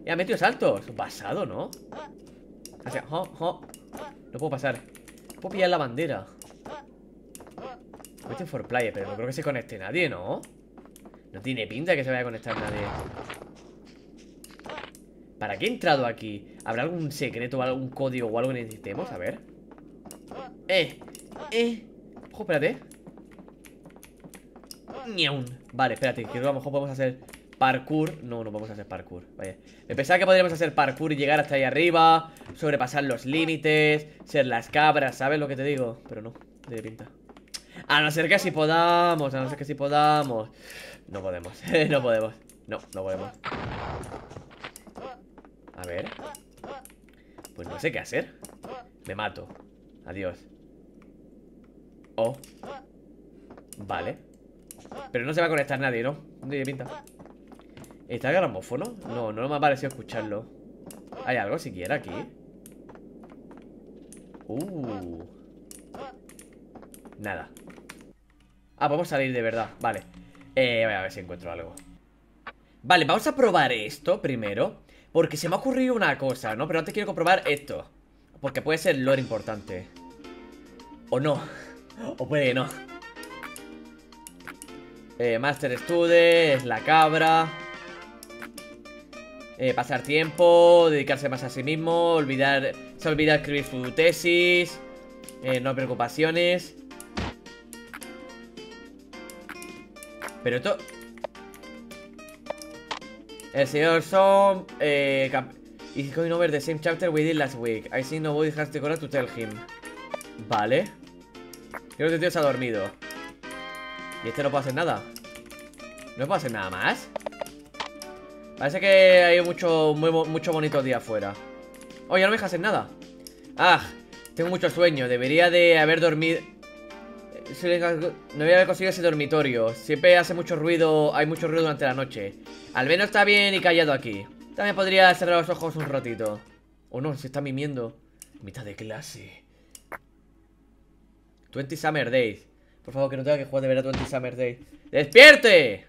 Ya, metido saltos. Basado, ¿no? O sea, no puedo pasar. Puedo pillar la bandera. Waiting for player, pero no creo que se conecte nadie, ¿no? No tiene pinta de que se vaya a conectar nadie. ¿Para qué he entrado aquí? ¿Habrá algún secreto o algún código o algo que necesitemos? A ver. Ojo, espérate. Vale, espérate, que a lo mejor podemos hacer parkour. No, no podemos hacer parkour. Vaya. Me pensaba que podríamos hacer parkour y llegar hasta ahí arriba, sobrepasar los límites, ser las cabras, ¿sabes lo que te digo? Pero no, no tiene pinta. A no ser que si podamos, a no ser que si podamos. No podemos, no podemos. No, no podemos. A ver. Pues no sé qué hacer. Me mato. Adiós. Oh. Vale. Pero no se va a conectar nadie, ¿no? No tiene pinta. ¿Está el gramófono? No, no me ha parecido escucharlo. ¿Hay algo siquiera aquí? Nada. Ah, podemos salir de verdad. Vale. Voy a ver si encuentro algo. Vale, vamos a probar esto primero. Porque se me ha ocurrido una cosa, ¿no? Pero antes quiero comprobar esto, porque puede ser lore importante. O no. O puede que no. Master Student, la cabra. Pasar tiempo, dedicarse más a sí mismo, olvidar. Se olvida escribir su tesis. No preocupaciones. Pero esto. El señor Son is going over the same chapter we did last week. I see nobody has the courage to tell him. Vale. Creo que el tío se ha dormido. Y este no puede hacer nada. No puede hacer nada más. Parece que hay mucho bonitos días afuera. Oye, no me deja hacer nada. Ah, tengo mucho sueño. Debería de haber dormido. No voy a haber conseguido ese dormitorio. Siempre hace mucho ruido. Hay mucho ruido durante la noche. Al menos está bien y callado aquí. También podría cerrar los ojos un ratito. Oh no, se está mimiendo. Mitad de clase. 20 Summer Days. Por favor, que no tenga que jugar de verdad 20 Summer Days. ¡Despierte!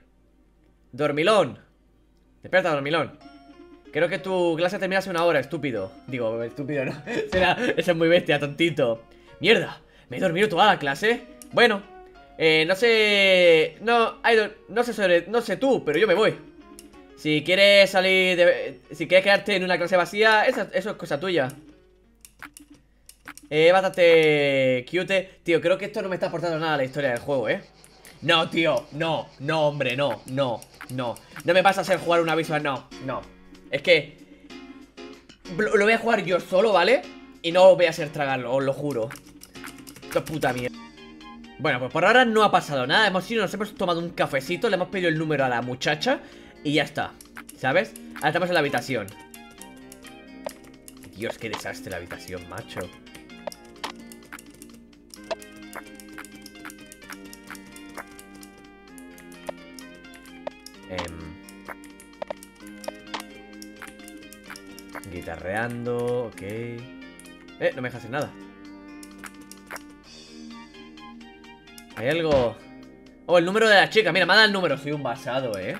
Dormilón. Despierta, dormilón. Creo que tu clase termina hace una hora, estúpido. Digo, estúpido no. Esa es muy bestia, tontito. ¡Mierda! ¿Me he dormido toda la clase? Bueno, no sé. No sé tú, pero yo me voy. Si quieres salir de. Si quieres quedarte en una clase vacía, eso es cosa tuya. Bastante cute. Tío, creo que esto no me está aportando nada a la historia del juego, ¿eh? No, tío, no, hombre, no. No me vas a hacer jugar una visual, no. Es que lo voy a jugar yo solo, ¿vale? Y no voy a hacer tragarlo, os lo juro. Esto es puta mierda. Bueno, pues por ahora no ha pasado nada. Hemos ido, nos hemos tomado un cafecito, le hemos pedido el número a la muchacha y ya está, ¿sabes? Ahora estamos en la habitación. Dios, qué desastre la habitación, macho. Guitarreando, ok. No me dejas hacer nada. Hay algo. Oh, el número de la chica. Mira, me ha dado el número. Soy un basado, ¿eh?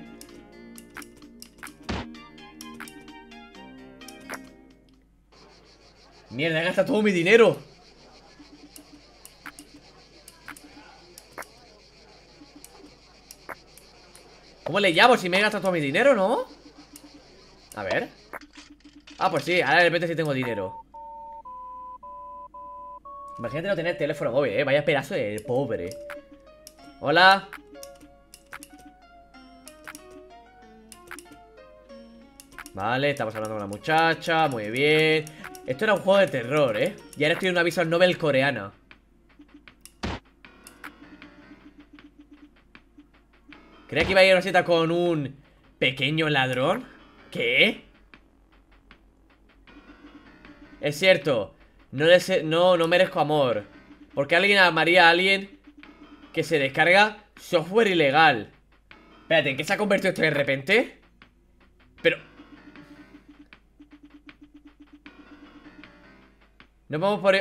Mierda, he gastado todo mi dinero. ¿Cómo le llamo si me he gastado todo mi dinero, no? A ver. Ah, pues sí, ahora de repente sí tengo dinero. Imagínate no tener teléfono móvil, vaya pedazo de pobre. Hola. Vale, estamos hablando con la muchacha, muy bien. Esto era un juego de terror, y ahora estoy en una visual novel coreana. ¿Crees que iba a ir a una cita con un pequeño ladrón? ¿Qué? Es cierto. No merezco amor. Porque alguien amaría a alguien que se descarga software ilegal. Espérate, ¿en qué se ha convertido esto de repente? Pero... nos vamos por...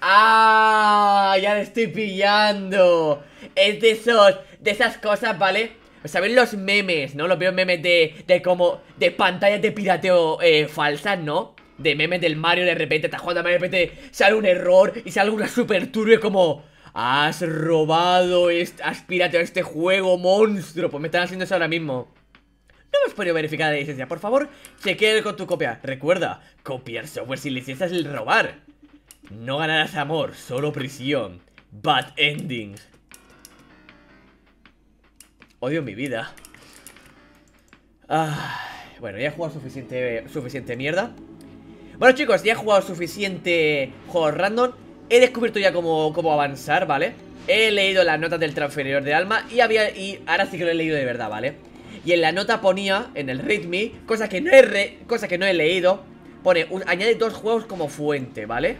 ¡Ah! Ya le estoy pillando. Es de esos... de esas cosas, ¿vale? ¿Saben los memes, no? Los peores memes de como... de pantallas de pirateo falsas, ¿no? De memes del Mario, de repente estás jugando, de repente sale un error y sale una super turbia como... has robado, has pirateado este juego, monstruo. Pues me están haciendo eso ahora mismo. No hemos podido verificar la licencia. Por favor, chequea con tu copia. Recuerda, copiar software sin licencia es el robar. No ganarás amor, solo prisión. Bad ending. Odio mi vida. Bueno, ya he jugado suficiente mierda. Bueno, chicos, ya he jugado suficiente juegos random. He descubierto ya cómo avanzar, ¿vale? He leído las notas del transferidor de alma y ahora sí que lo he leído de verdad, ¿vale? Y en la nota ponía, en el readme, cosas que no he leído. Pone, añade 2 juegos como fuente, ¿vale?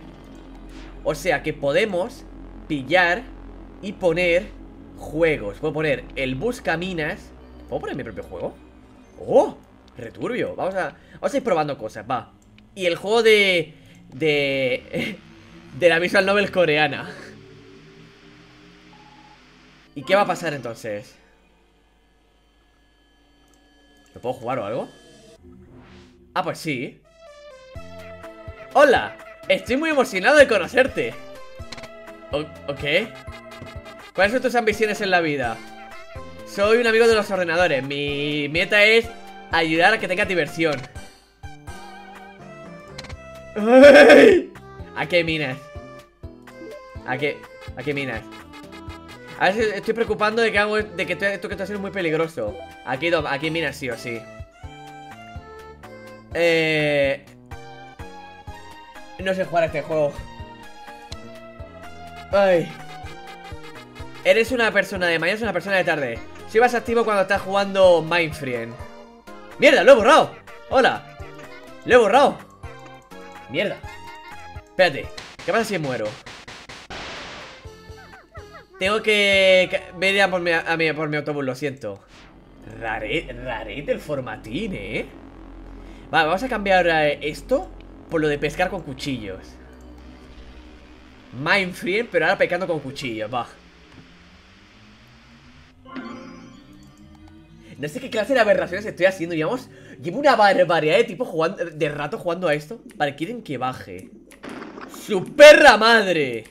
O sea que podemos pillar y poner juegos. Puedo poner el Buscaminas. ¿Puedo poner mi propio juego? ¡Oh! Returbio. Vamos a ir probando cosas, va. Y el juego de la visual novel coreana. ¿Y qué va a pasar entonces? ¿Lo puedo jugar o algo? Ah, pues sí. ¡Hola! Estoy muy emocionado de conocerte. ¿Ok? ¿Cuáles son tus ambiciones en la vida? Soy un amigo de los ordenadores. Mi meta es ayudar a que tenga diversión. ¡Ay! ¿A qué minas? ¿A qué minas? A veces estoy preocupando de que esto que está haciendo es muy peligroso. Aquí minas sí o sí. No sé jugar a este juego. Ay. Eres una persona de mañana, es una persona de tarde. Si vas activo cuando estás jugando Mindfriend. ¡Mierda! ¡Lo he borrado! ¡Hola! ¡Lo he borrado! ¡Mierda! Espérate, ¿qué pasa si muero? Tengo que... venir por mi autobús, lo siento. Rarete el formatín, ¿eh? Vale, vamos a cambiar esto por lo de pescar con cuchillos. Mindfriend, pero ahora pescando con cuchillos, va. No sé qué clase de aberraciones estoy haciendo. Llevo una barbaridad de tipo jugando, de rato jugando a esto. Vale, quieren que baje. ¡Su perra madre!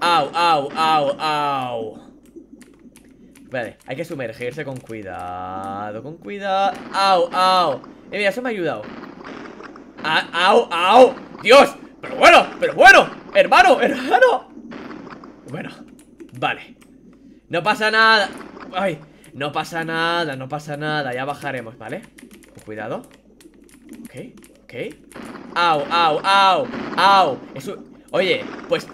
¡Au, au, au, au! Vale, hay que sumergirse con cuidado. Con cuidado. ¡Au, au! Mira, eso me ha ayudado. ¡Au, au! ¡Dios! Pero bueno! ¡Hermano, hermano! Bueno, vale. No pasa nada. ¡Ay! No pasa nada, no pasa nada. Ya bajaremos, ¿vale? Con cuidado. Ok. Au, au, au, au. Oye, pues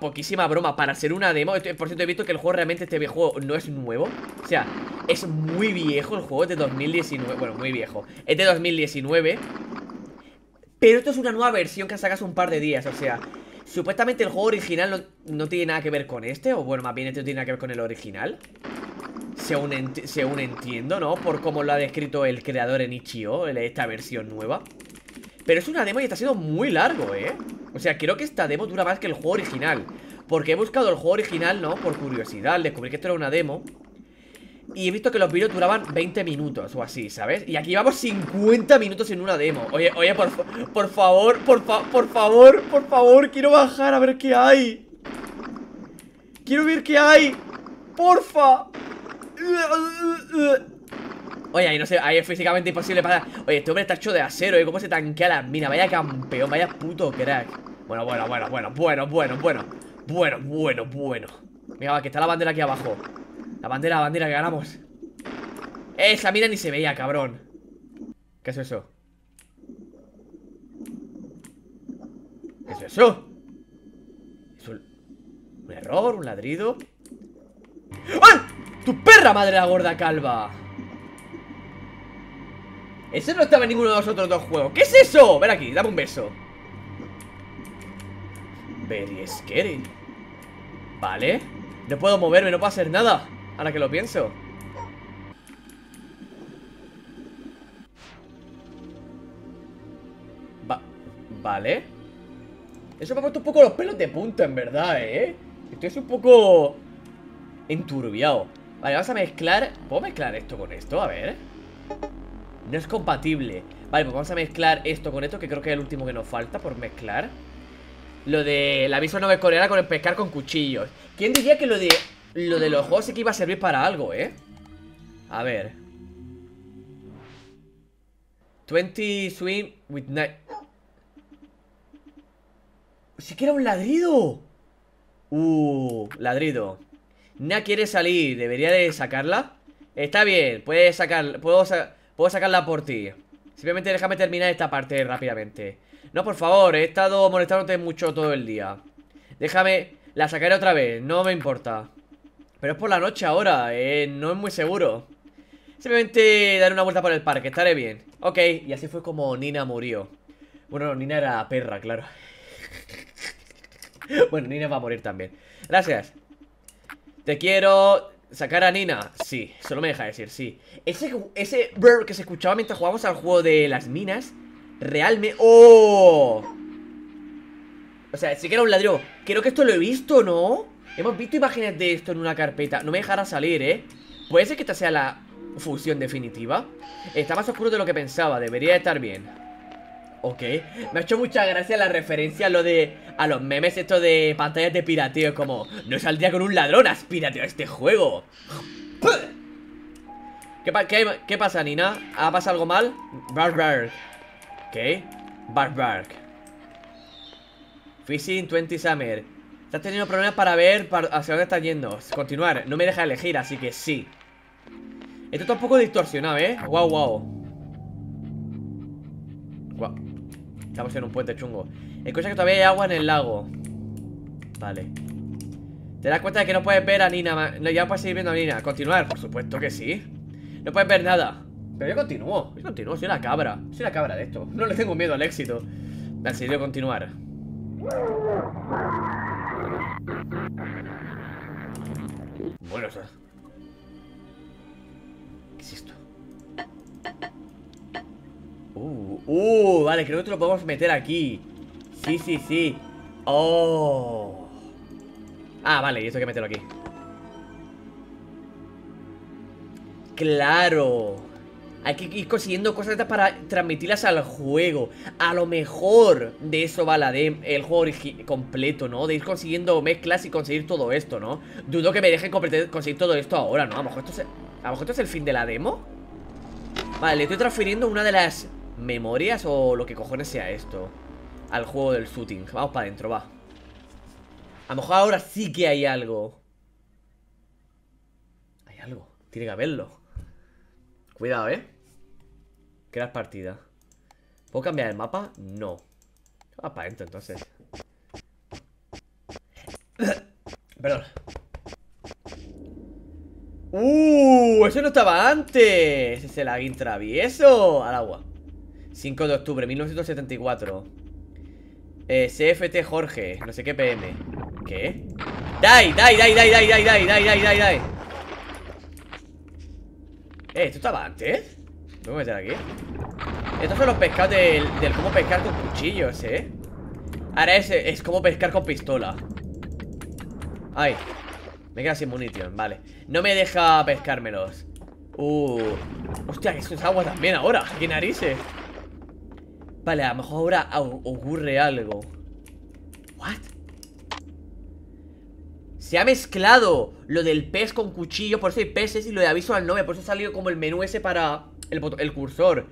poquísima broma para ser una demo. Por cierto, he visto que el juego realmente, este videojuego no es nuevo. O sea, es muy viejo el juego, es de 2019. Bueno, muy viejo. Es de 2019. Pero esto es una nueva versión que sacas un par de días. O sea, supuestamente el juego original no tiene nada que ver con este. O bueno, más bien este no tiene nada que ver con el original. Según entiendo, ¿no? Por cómo lo ha descrito el creador en itch.io, esta versión nueva. Pero es una demo y está siendo muy largo, ¿eh? O sea, creo que esta demo dura más que el juego original. Porque he buscado el juego original, ¿no? Por curiosidad, descubrí que esto era una demo. Y he visto que los vídeos duraban 20 minutos o así, ¿sabes? Y aquí llevamos 50 minutos en una demo. Oye, por favor, quiero bajar a ver qué hay. Quiero ver qué hay. Porfa. Oye, ahí no sé, ahí es físicamente imposible pasar. Oye, este hombre está hecho de acero, ¿eh? ¿Cómo se tanquea las minas? Vaya campeón, vaya puto crack. Bueno. Mira, va, que está la bandera aquí abajo. La bandera que ganamos. Esa mina ni se veía, cabrón. ¿Qué es eso? ¿Qué es eso? ¿Es un error? ¿Un ladrido? ¡Ah! ¡Tu perra madre la gorda calva! Eso no estaba en ninguno de los otros dos juegos. ¿Qué es eso? Ven aquí, dame un beso. Very scary. Vale. No puedo moverme, no puedo hacer nada. Ahora que lo pienso. Vale. Eso me ha puesto un poco los pelos de punta, en verdad, ¿eh? Estoy un poco enturbiado. Vale, vamos a mezclar. ¿Puedo mezclar esto con esto? A ver. No es compatible. Vale, pues vamos a mezclar esto con esto, que creo que es el último que nos falta por mezclar. Lo de la visual novel coreana con el pescar con cuchillos. ¿Quién diría que lo de los juegos sí que iba a servir para algo, eh? A ver. 20 swim with night. ¡Sí que era un ladrido! Ladrido. Nah quiere salir. Debería de sacarla. Está bien, puedes sacarla. Puedo sacarla por ti. Simplemente déjame terminar esta parte rápidamente. No, por favor, he estado molestándote mucho todo el día. Déjame, la sacaré otra vez, no me importa. Pero es por la noche ahora, no es muy seguro. Simplemente daré una vuelta por el parque, estaré bien. Ok, y así fue como Nina murió. Bueno, no, Nina era perra, claro. Bueno, Nina va a morir también. Gracias. Te quiero... ¿Sacar a Nina? Sí, solo me deja decir, sí. Ese brr que se escuchaba mientras jugábamos al juego de las minas, realmente... ¡Oh! O sea, sí que era un ladrillo. Creo que esto lo he visto, ¿no? Hemos visto imágenes de esto en una carpeta. No me dejará salir, ¿eh? Puede ser que esta sea la fusión definitiva. Está más oscuro de lo que pensaba. Debería estar bien. Ok. Me ha hecho mucha gracia la referencia a lo de... a los memes estos de pantallas de pirateo. Es como... No saldría con un ladrón. Has pirateado este juego. ¿Qué pasa, Nina? ¿Ha pasado algo mal? Barbark. Ok. Barbark. Fishing 20 Summer. Estás teniendo problemas para ver hacia dónde estás yendo. Continuar. No me deja elegir, así que sí. Esto está un poco distorsionado, ¿eh? Wow, wow. Estamos en un puente chungo. Escucha que todavía hay agua en el lago. Vale. Te das cuenta de que no puedes ver a Nina. No, ya puedes seguir viendo a Nina. Continuar. Por supuesto que sí. No puedes ver nada. Pero yo continúo. Soy la cabra. Soy la cabra de esto. No le tengo miedo al éxito. Me han decidido continuar. Bueno, o sea. ¿Qué es esto? Vale, creo que te lo podemos meter aquí. Sí, sí, sí. Oh. Ah, vale, y esto hay que meterlo aquí. Claro. Hay que ir consiguiendo cosas para transmitirlas al juego. A lo mejor de eso va la de el juego completo, ¿no? De ir consiguiendo mezclas y conseguir todo esto, ¿no? Dudo que me dejen conseguir todo esto ahora, ¿no? A lo mejor esto es el fin de la demo. Vale, le estoy transfiriendo una de las... memorias o lo que cojones sea esto al juego del shooting. Vamos para adentro, va. A lo mejor ahora sí que hay algo. Hay algo, tiene que haberlo. Cuidado, crear partida. ¿Puedo cambiar el mapa? No. Va para adentro entonces. Perdón. Eso no estaba antes. Ese es el laguín travieso. Al agua. 5 de octubre, 1974. CFT Jorge, no sé qué PM. ¿Qué? ¡Dai! ¿Esto estaba antes? ¿Me voy a meter aquí? Estos son los pescados del cómo pescar con cuchillos, ¿eh? Ahora es como pescar con pistola. Ay, me queda sin munición, vale. No me deja pescármelos. Hostia, que eso es agua también ahora. ¡Qué narices! Vale, a lo mejor ahora ocurre algo. ¿What? Se ha mezclado lo del pez con cuchillo. Por eso hay peces y lo de aviso al 9. Por eso ha salido como el menú ese para el cursor.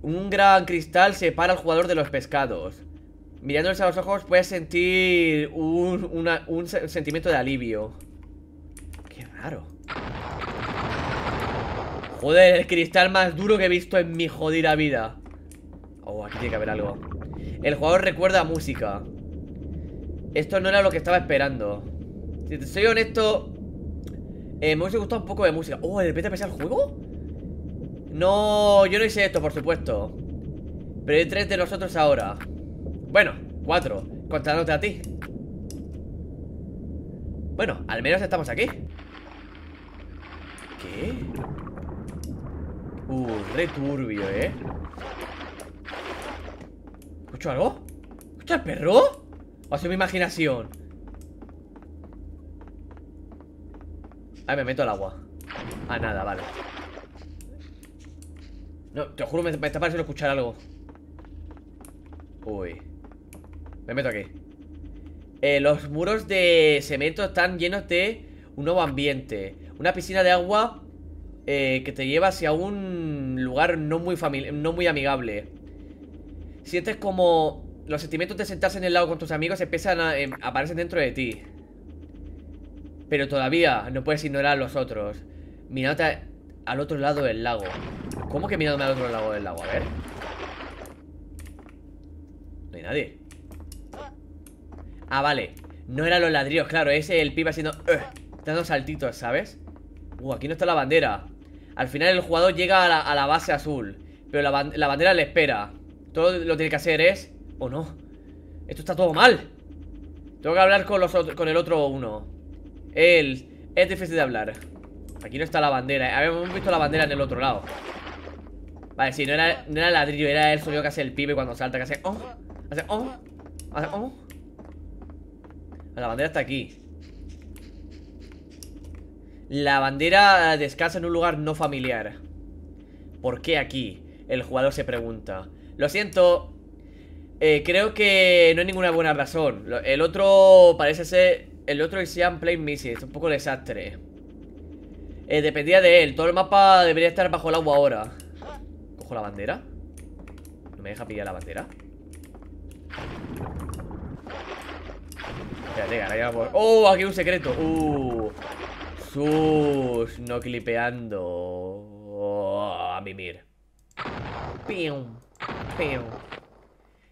Un gran cristal separa al jugador de los pescados. Mirándoles a los ojos puedes sentir un sentimiento de alivio. Qué raro. Joder, el cristal más duro que he visto en mi jodida vida. Oh, aquí tiene que haber algo. El jugador recuerda música. Esto no era lo que estaba esperando. Si te soy honesto, me hubiese gustado un poco de música. Oh, ¿de repente empecé el juego? No, yo no hice esto, por supuesto. Pero hay 3 de nosotros ahora. Bueno, 4, contándote a ti. Bueno, al menos estamos aquí. ¿Qué? Re turbio, ¿Escucho algo? ¿Escucho al perro? ¿O ha sido mi imaginación? Ahí me meto al agua. Ah, nada, vale. No, te lo juro, me está pareciendo escuchar algo. Uy. Me meto aquí. Los muros de cemento están llenos de un nuevo ambiente. Una piscina de agua que te lleva hacia un lugar no muy amigable. Sientes como los sentimientos de sentarse en el lago con tus amigos empiezan a aparecen dentro de ti. Pero todavía no puedes ignorar a los otros. Mírate al otro lado del lago. ¿Cómo que mirándome al otro lado del lago? A ver. No hay nadie. Ah, vale. No eran los ladrillos, claro. Ese es el pibe haciendo... dando saltitos, ¿sabes? Aquí no está la bandera. Al final el jugador llega a la base azul. Pero la bandera le espera. Todo lo que tiene que hacer es... Oh, no. Esto está todo mal. Tengo que hablar con el otro uno. Él... Es difícil de hablar. Aquí no está la bandera. Habíamos visto la bandera en el otro lado. Vale, sí, no era ladrillo. Era el sonido que hace el pibe cuando salta. Que hace... Oh, hace... Oh, hace... Oh. La bandera está aquí. La bandera descansa en un lugar no familiar. ¿Por qué aquí? El jugador se pregunta. Lo siento, creo que no hay ninguna buena razón. El otro parece ser... El otro es Sean Plain Missy. Es un poco desastre. Dependía de él. Todo el mapa debería estar bajo el agua ahora. ¿Cojo la bandera? ¿No me deja pillar la bandera? Espérate, ahora ya vamos. ¡Oh! Aquí hay un secreto. Sus, no clipeando. A mimir. Pium, pium.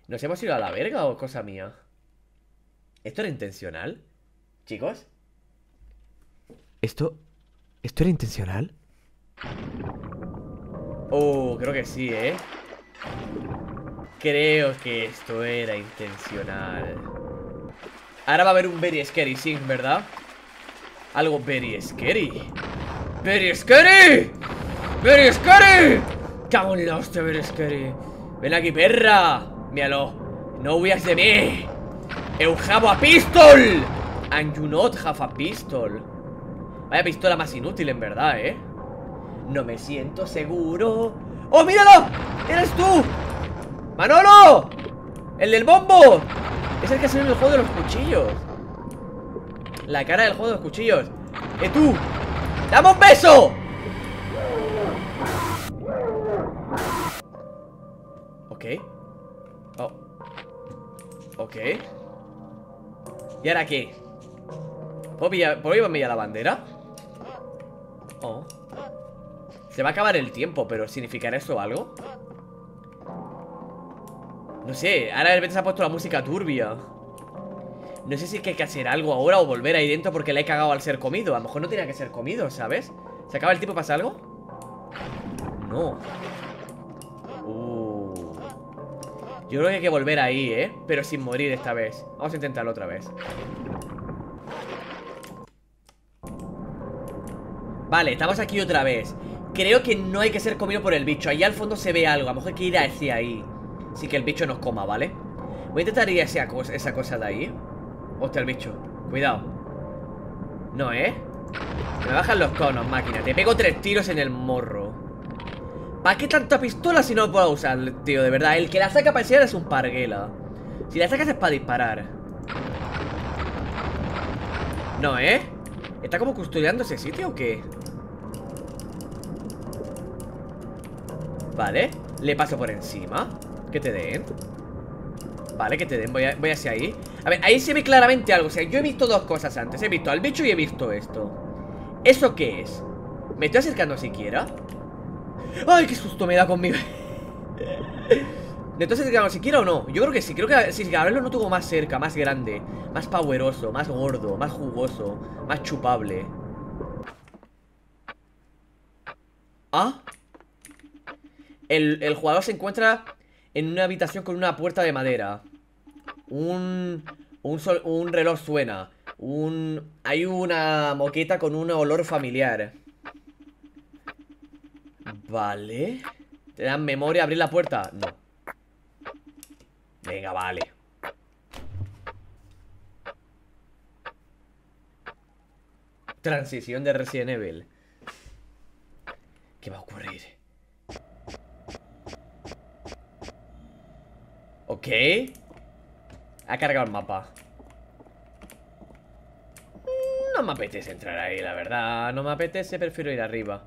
¿Nos hemos ido a la verga o cosa mía? ¿Esto era intencional? Chicos, ¿Esto era intencional? Creo que sí, ¿eh? Creo que esto era intencional. Ahora va a haber un very scary thing, ¿verdad? Algo very scary. ¡Very scary! ¡Very scary! ¡Cago en la hostia, very scary! ¡Ven aquí, perra! Míralo. No huyas de mí. ¡Eu have a pistol! And you not have a pistol. Vaya pistola más inútil, en verdad, ¿eh? No me siento seguro. ¡Oh, míralo! ¡Eres tú! ¡Manolo! ¡El del bombo! Es el que salió en el juego de los cuchillos. La cara del juego de los cuchillos. ¡Tú! ¡Dame un beso! Ok. Oh. Ok. ¿Y ahora qué? ¿Puedo pillar la bandera? Oh. Se va a acabar el tiempo, pero ¿significará eso algo? No sé, ahora de repente se ha puesto la música turbia. No sé si hay que hacer algo ahora o volver ahí dentro porque la he cagado al ser comido. A lo mejor no tenía que ser comido, ¿sabes? ¿Se acaba el tiempo? ¿Pasa algo? No. Yo creo que hay que volver ahí, ¿eh? Pero sin morir esta vez. Vamos a intentarlo otra vez. Vale, estamos aquí otra vez. Creo que no hay que ser comido por el bicho. Allá al fondo se ve algo, a lo mejor hay que ir hacia ahí. Así que el bicho nos coma, ¿vale? Voy a intentar ir a esa cosa de ahí. Hostia, el bicho. Cuidado. No, ¿eh? Me bajan los conos, máquina. Te pego 3 tiros en el morro. ¿Para qué tanta pistola si no la puedo usar, tío? De verdad, el que la saca para enseñar es un parguela. Si la sacas es para disparar. No, ¿eh? ¿Está como custodiando ese sitio o qué? Vale. Le paso por encima. Que te den. Vale, que te den. Voy hacia ahí. A ver, ahí se ve claramente algo. O sea, yo he visto dos cosas antes. He visto al bicho y he visto esto. ¿Eso qué es? ¿Me estoy acercando siquiera? ¡Ay, qué susto me da conmigo! ¿Me estoy acercando siquiera o no? Yo creo que sí. Creo que si a verlo no tuvo más cerca, más grande, más poweroso, más gordo, más jugoso, más chupable. ¿Ah? El jugador se encuentra en una habitación con una puerta de madera. Un reloj suena. Hay una moqueta con un olor familiar. Vale. ¿Te dan memoria abrir la puerta? No. Venga, vale. Transición de Resident Evil. ¿Qué va a ocurrir? Ok. Ha cargado el mapa. No me apetece entrar ahí, la verdad. No me apetece, prefiero ir arriba.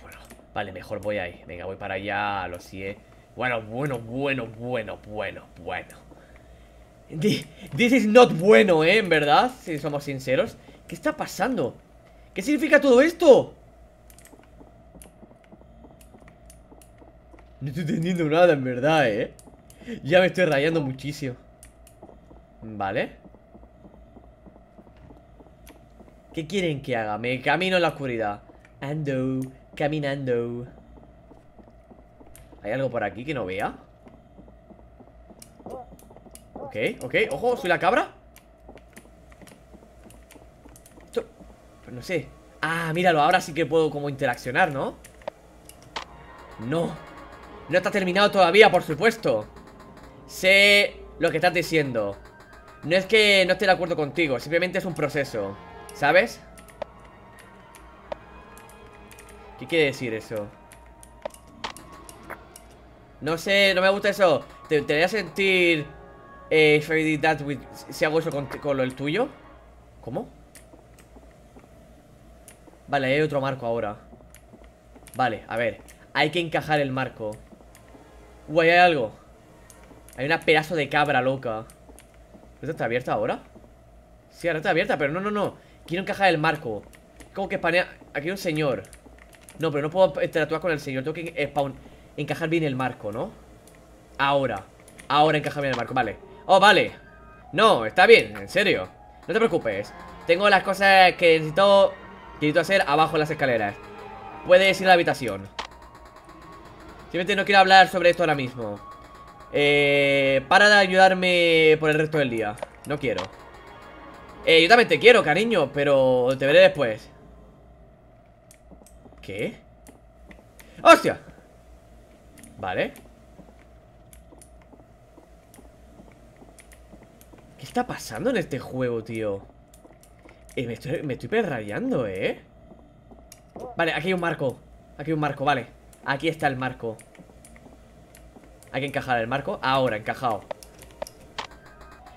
Bueno, vale, mejor voy ahí. Venga, voy para allá, lo sé. Bueno. This is not bueno, ¿eh? En verdad, si somos sinceros. ¿Qué está pasando? ¿Qué significa todo esto? No estoy entendiendo nada, en verdad, ¿eh? Ya me estoy rayando muchísimo. Vale. ¿Qué quieren que haga? Me camino en la oscuridad. Ando, caminando. ¿Hay algo por aquí que no vea? Ok, ok. Ojo, soy la cabra. No sé. Ah, míralo, ahora sí que puedo como interaccionar, ¿no? No. No está terminado todavía, por supuesto. Sé lo que estás diciendo. No es que no esté de acuerdo contigo, simplemente es un proceso, ¿sabes? ¿Qué quiere decir eso? No sé, no me gusta eso. ¿Te gustaría sentir if I did that with, si hago eso con lo el tuyo? ¿Cómo? Vale, hay otro marco ahora. Vale, a ver. Hay que encajar el marco. Ahí hay algo. Hay una pedazo de cabra loca. ¿Esta está abierta ahora? Sí, ahora está abierta, pero no. Quiero encajar el marco. Como que espanea. Aquí hay un señor. No, pero no puedo interactuar con el señor. Tengo que encajar bien el marco, ¿no? Ahora. Ahora encajar bien el marco, vale. Oh, vale. No, está bien, en serio. No te preocupes. Tengo las cosas que necesito... Quiero hacer abajo en las escaleras. Puedes ir a la habitación. Simplemente no quiero hablar sobre esto ahora mismo. Para de ayudarme por el resto del día. No quiero. Yo también te quiero, cariño, pero te veré después. ¿Qué? ¡Hostia! Vale. ¿Qué está pasando en este juego, tío? Me estoy perrayando, ¿eh? Vale, aquí hay un marco. Aquí hay un marco, vale. Aquí está el marco. Hay que encajar el marco. Ahora, encajado.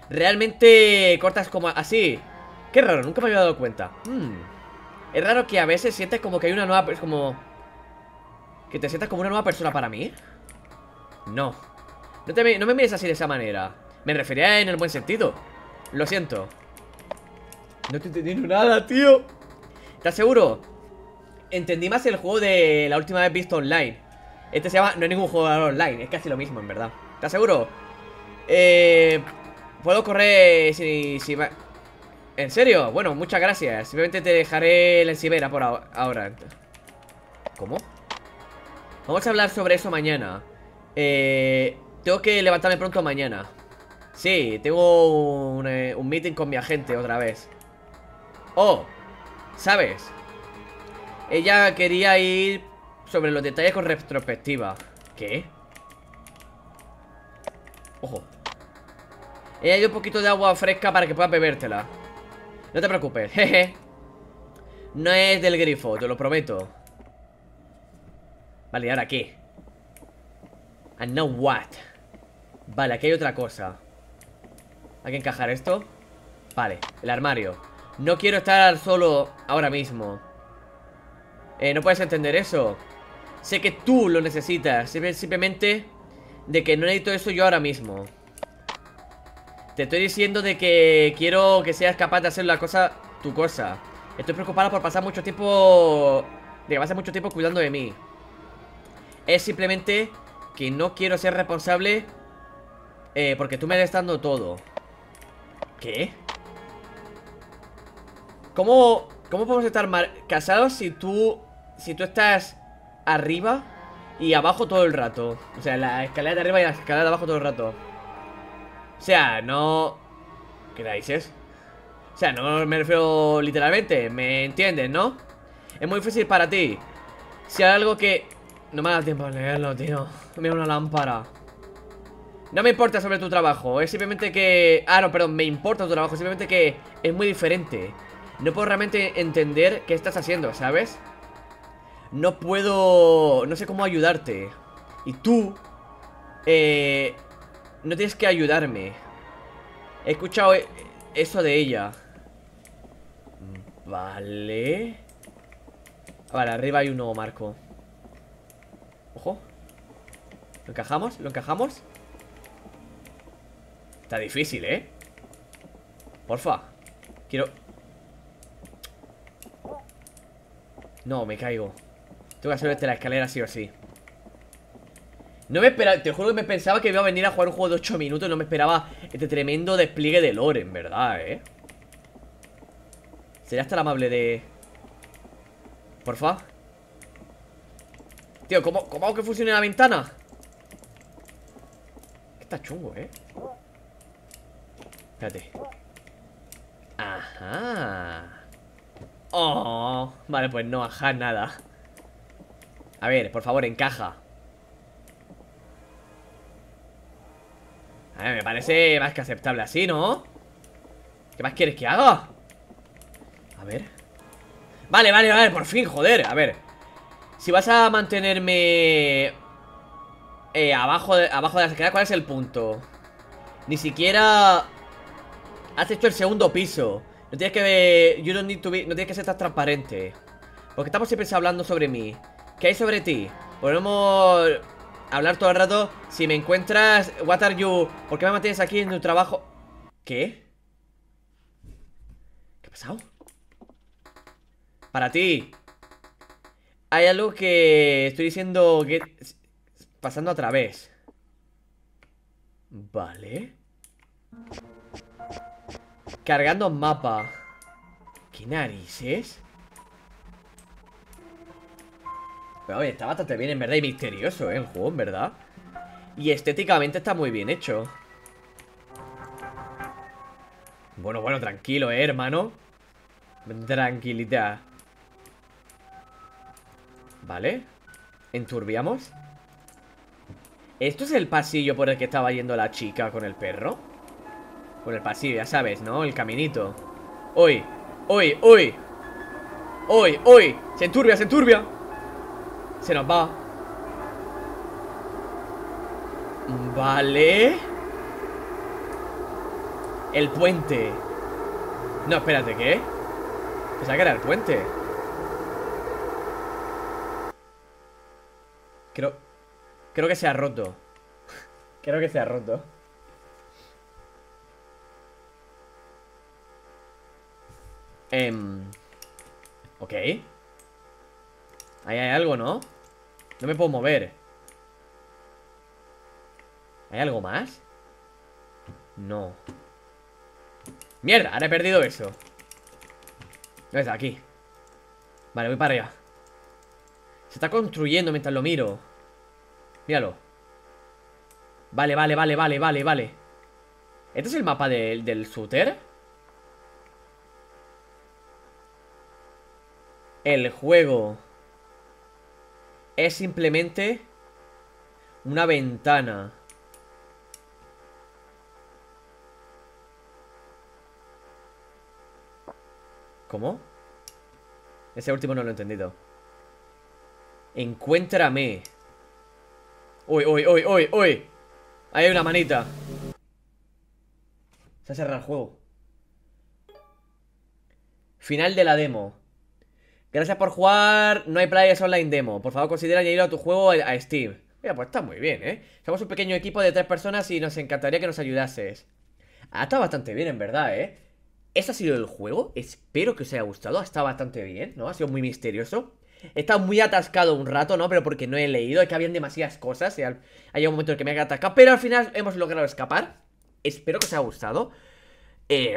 Realmente cortas como así. Qué raro, nunca me había dado cuenta. Es raro que a veces sientes como que hay una nueva... como... que te sientas como una nueva persona para mí. No. No me mires así de esa manera. Me refería en el buen sentido. Lo siento. No estoy entendiendo nada, tío. ¿Estás seguro? Entendí más el juego de la última vez visto online. Este se llama... No hay ningún jugador online. Es casi lo mismo, en verdad. ¿Estás seguro? Puedo correr si ¿En serio? Bueno, muchas gracias. Simplemente te dejaré la encimera por ahora. ¿Cómo? Vamos a hablar sobre eso mañana. Tengo que levantarme pronto mañana. Sí, tengo un meeting con mi agente otra vez. Oh, ¿sabes? Ella quería ir sobre los detalles con retrospectiva. ¿Qué? Ojo. Ella dio un poquito de agua fresca para que puedas bebértela. No te preocupes, jeje. No es del grifo, te lo prometo. Vale, ¿y ahora qué? And now what? Vale, aquí hay otra cosa. Hay que encajar esto. Vale, el armario. No quiero estar solo ahora mismo. No puedes entender eso. Sé que tú lo necesitas. Simplemente de que no necesito eso yo ahora mismo. Te estoy diciendo de que quiero que seas capaz de hacer la cosa, tu cosa. Estoy preocupada por pasar mucho tiempo cuidando de mí. Es simplemente que no quiero ser responsable porque tú me estás dando todo. ¿Qué? ¿Cómo podemos estar casados si tú estás arriba y abajo todo el rato? O sea, la escalera de arriba y la escalera de abajo todo el rato. O sea, no... ¿Qué dices? O sea, no me refiero literalmente, ¿me entiendes, no? Es muy difícil para ti. Si hay algo que... No me da tiempo a leerlo, tío. Mira, una lámpara. No me importa sobre tu trabajo, es simplemente que... Ah, no, perdón, me importa tu trabajo, simplemente que es muy diferente. No puedo realmente entender qué estás haciendo, ¿sabes? No puedo... No sé cómo ayudarte. Y tú... no tienes que ayudarme. He escuchado eso de ella. Vale. Vale, arriba hay un nuevo marco. Ojo. Lo encajamos, lo encajamos. Está difícil, ¿eh? Porfa. Quiero... No, me caigo. Tengo que hacer desde la escalera sí o sí. No me esperaba, te juro que me pensaba que iba a venir a jugar un juego de 8 minutos. No me esperaba este tremendo despliegue de lore, en verdad, ¿eh? Sería hasta el amable de... Porfa. Tío, ¿cómo hago que funcione la ventana? Que está chungo, ¿eh? Espérate. Ajá. Oh, vale, pues no, ajá, nada. A ver, por favor, encaja. A ver, me parece más que aceptable así, ¿no? ¿Qué más quieres que haga? A ver. Vale, vale, vale, por fin, joder. A ver, si vas a mantenerme abajo de la escalera, ¿cuál es el punto? Ni siquiera has hecho el segundo piso. No tienes que ver, no tienes que ser tan transparente. Porque estamos siempre hablando sobre mí. ¿Qué hay sobre ti? Podemos hablar todo el rato. Si me encuentras, what are you? ¿Por qué me mantienes aquí en tu trabajo? ¿Qué? ¿Qué ha pasado? Para ti. Hay algo que estoy diciendo que... pasando a través. Vale. Cargando mapa. ¿Qué narices? Pero oye, está bastante bien en verdad y misterioso, ¿eh? El juego, en verdad. Y estéticamente está muy bien hecho. Bueno, tranquilo, hermano. Tranquilidad. Vale. Enturbiamos. ¿Esto es el pasillo por el que estaba yendo la chica con el perro? Por el pasillo, ya sabes, ¿no? El caminito. ¡Uy! ¡Uy! ¡Uy! ¡Uy! ¡Uy! ¡Se enturbia! ¡Se enturbia! Se nos va. Vale. El puente. No, espérate, ¿qué? Pensaba que era el puente. Creo que se ha roto. Creo que se ha roto. Ok. Ahí hay algo, ¿no? No me puedo mover. ¿Hay algo más? No. ¡Mierda! Ahora he perdido eso. ¿Dónde está? Aquí. Vale, voy para allá. Se está construyendo mientras lo miro. Míralo. Vale, vale, vale, vale, vale, vale. ¿Este es el mapa del Suter? El juego es simplemente una ventana. ¿Cómo? Ese último no lo he entendido. Encuéntrame. Uy, uy, uy, uy, uy. Ahí hay una manita. Se ha cerrado el juego. Final de la demo. Gracias por jugar No Players Online Demo. Por favor, considera añadirlo a tu juego a Steam. Mira, pues está muy bien, ¿eh? Somos un pequeño equipo de 3 personas y nos encantaría que nos ayudases. Ha estado bastante bien, en verdad, ¿eh? Ese ha sido el juego. Espero que os haya gustado. Ha estado bastante bien, ¿no? Ha sido muy misterioso. He estado muy atascado un rato, ¿no? Pero porque no he leído. Es que habían demasiadas cosas. Ha llegado un momento en el que me he atascado. Pero al final hemos logrado escapar. Espero que os haya gustado.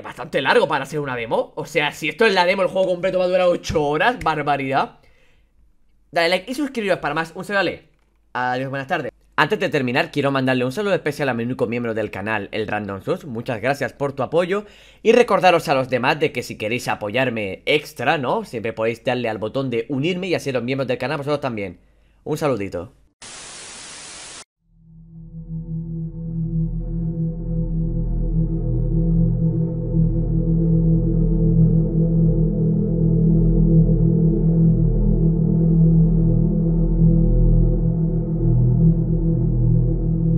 Bastante largo para ser una demo. O sea, si esto es la demo, el juego completo va a durar 8 horas. Barbaridad. Dale like y suscribiros para más. Un saludo. Adiós, buenas tardes. Antes de terminar, quiero mandarle un saludo especial a mi único miembro del canal, el Random Sus. Muchas gracias por tu apoyo. Y recordaros a los demás de que si queréis apoyarme extra, ¿no? Siempre podéis darle al botón de unirme y así los miembros del canal vosotros también. Un saludito.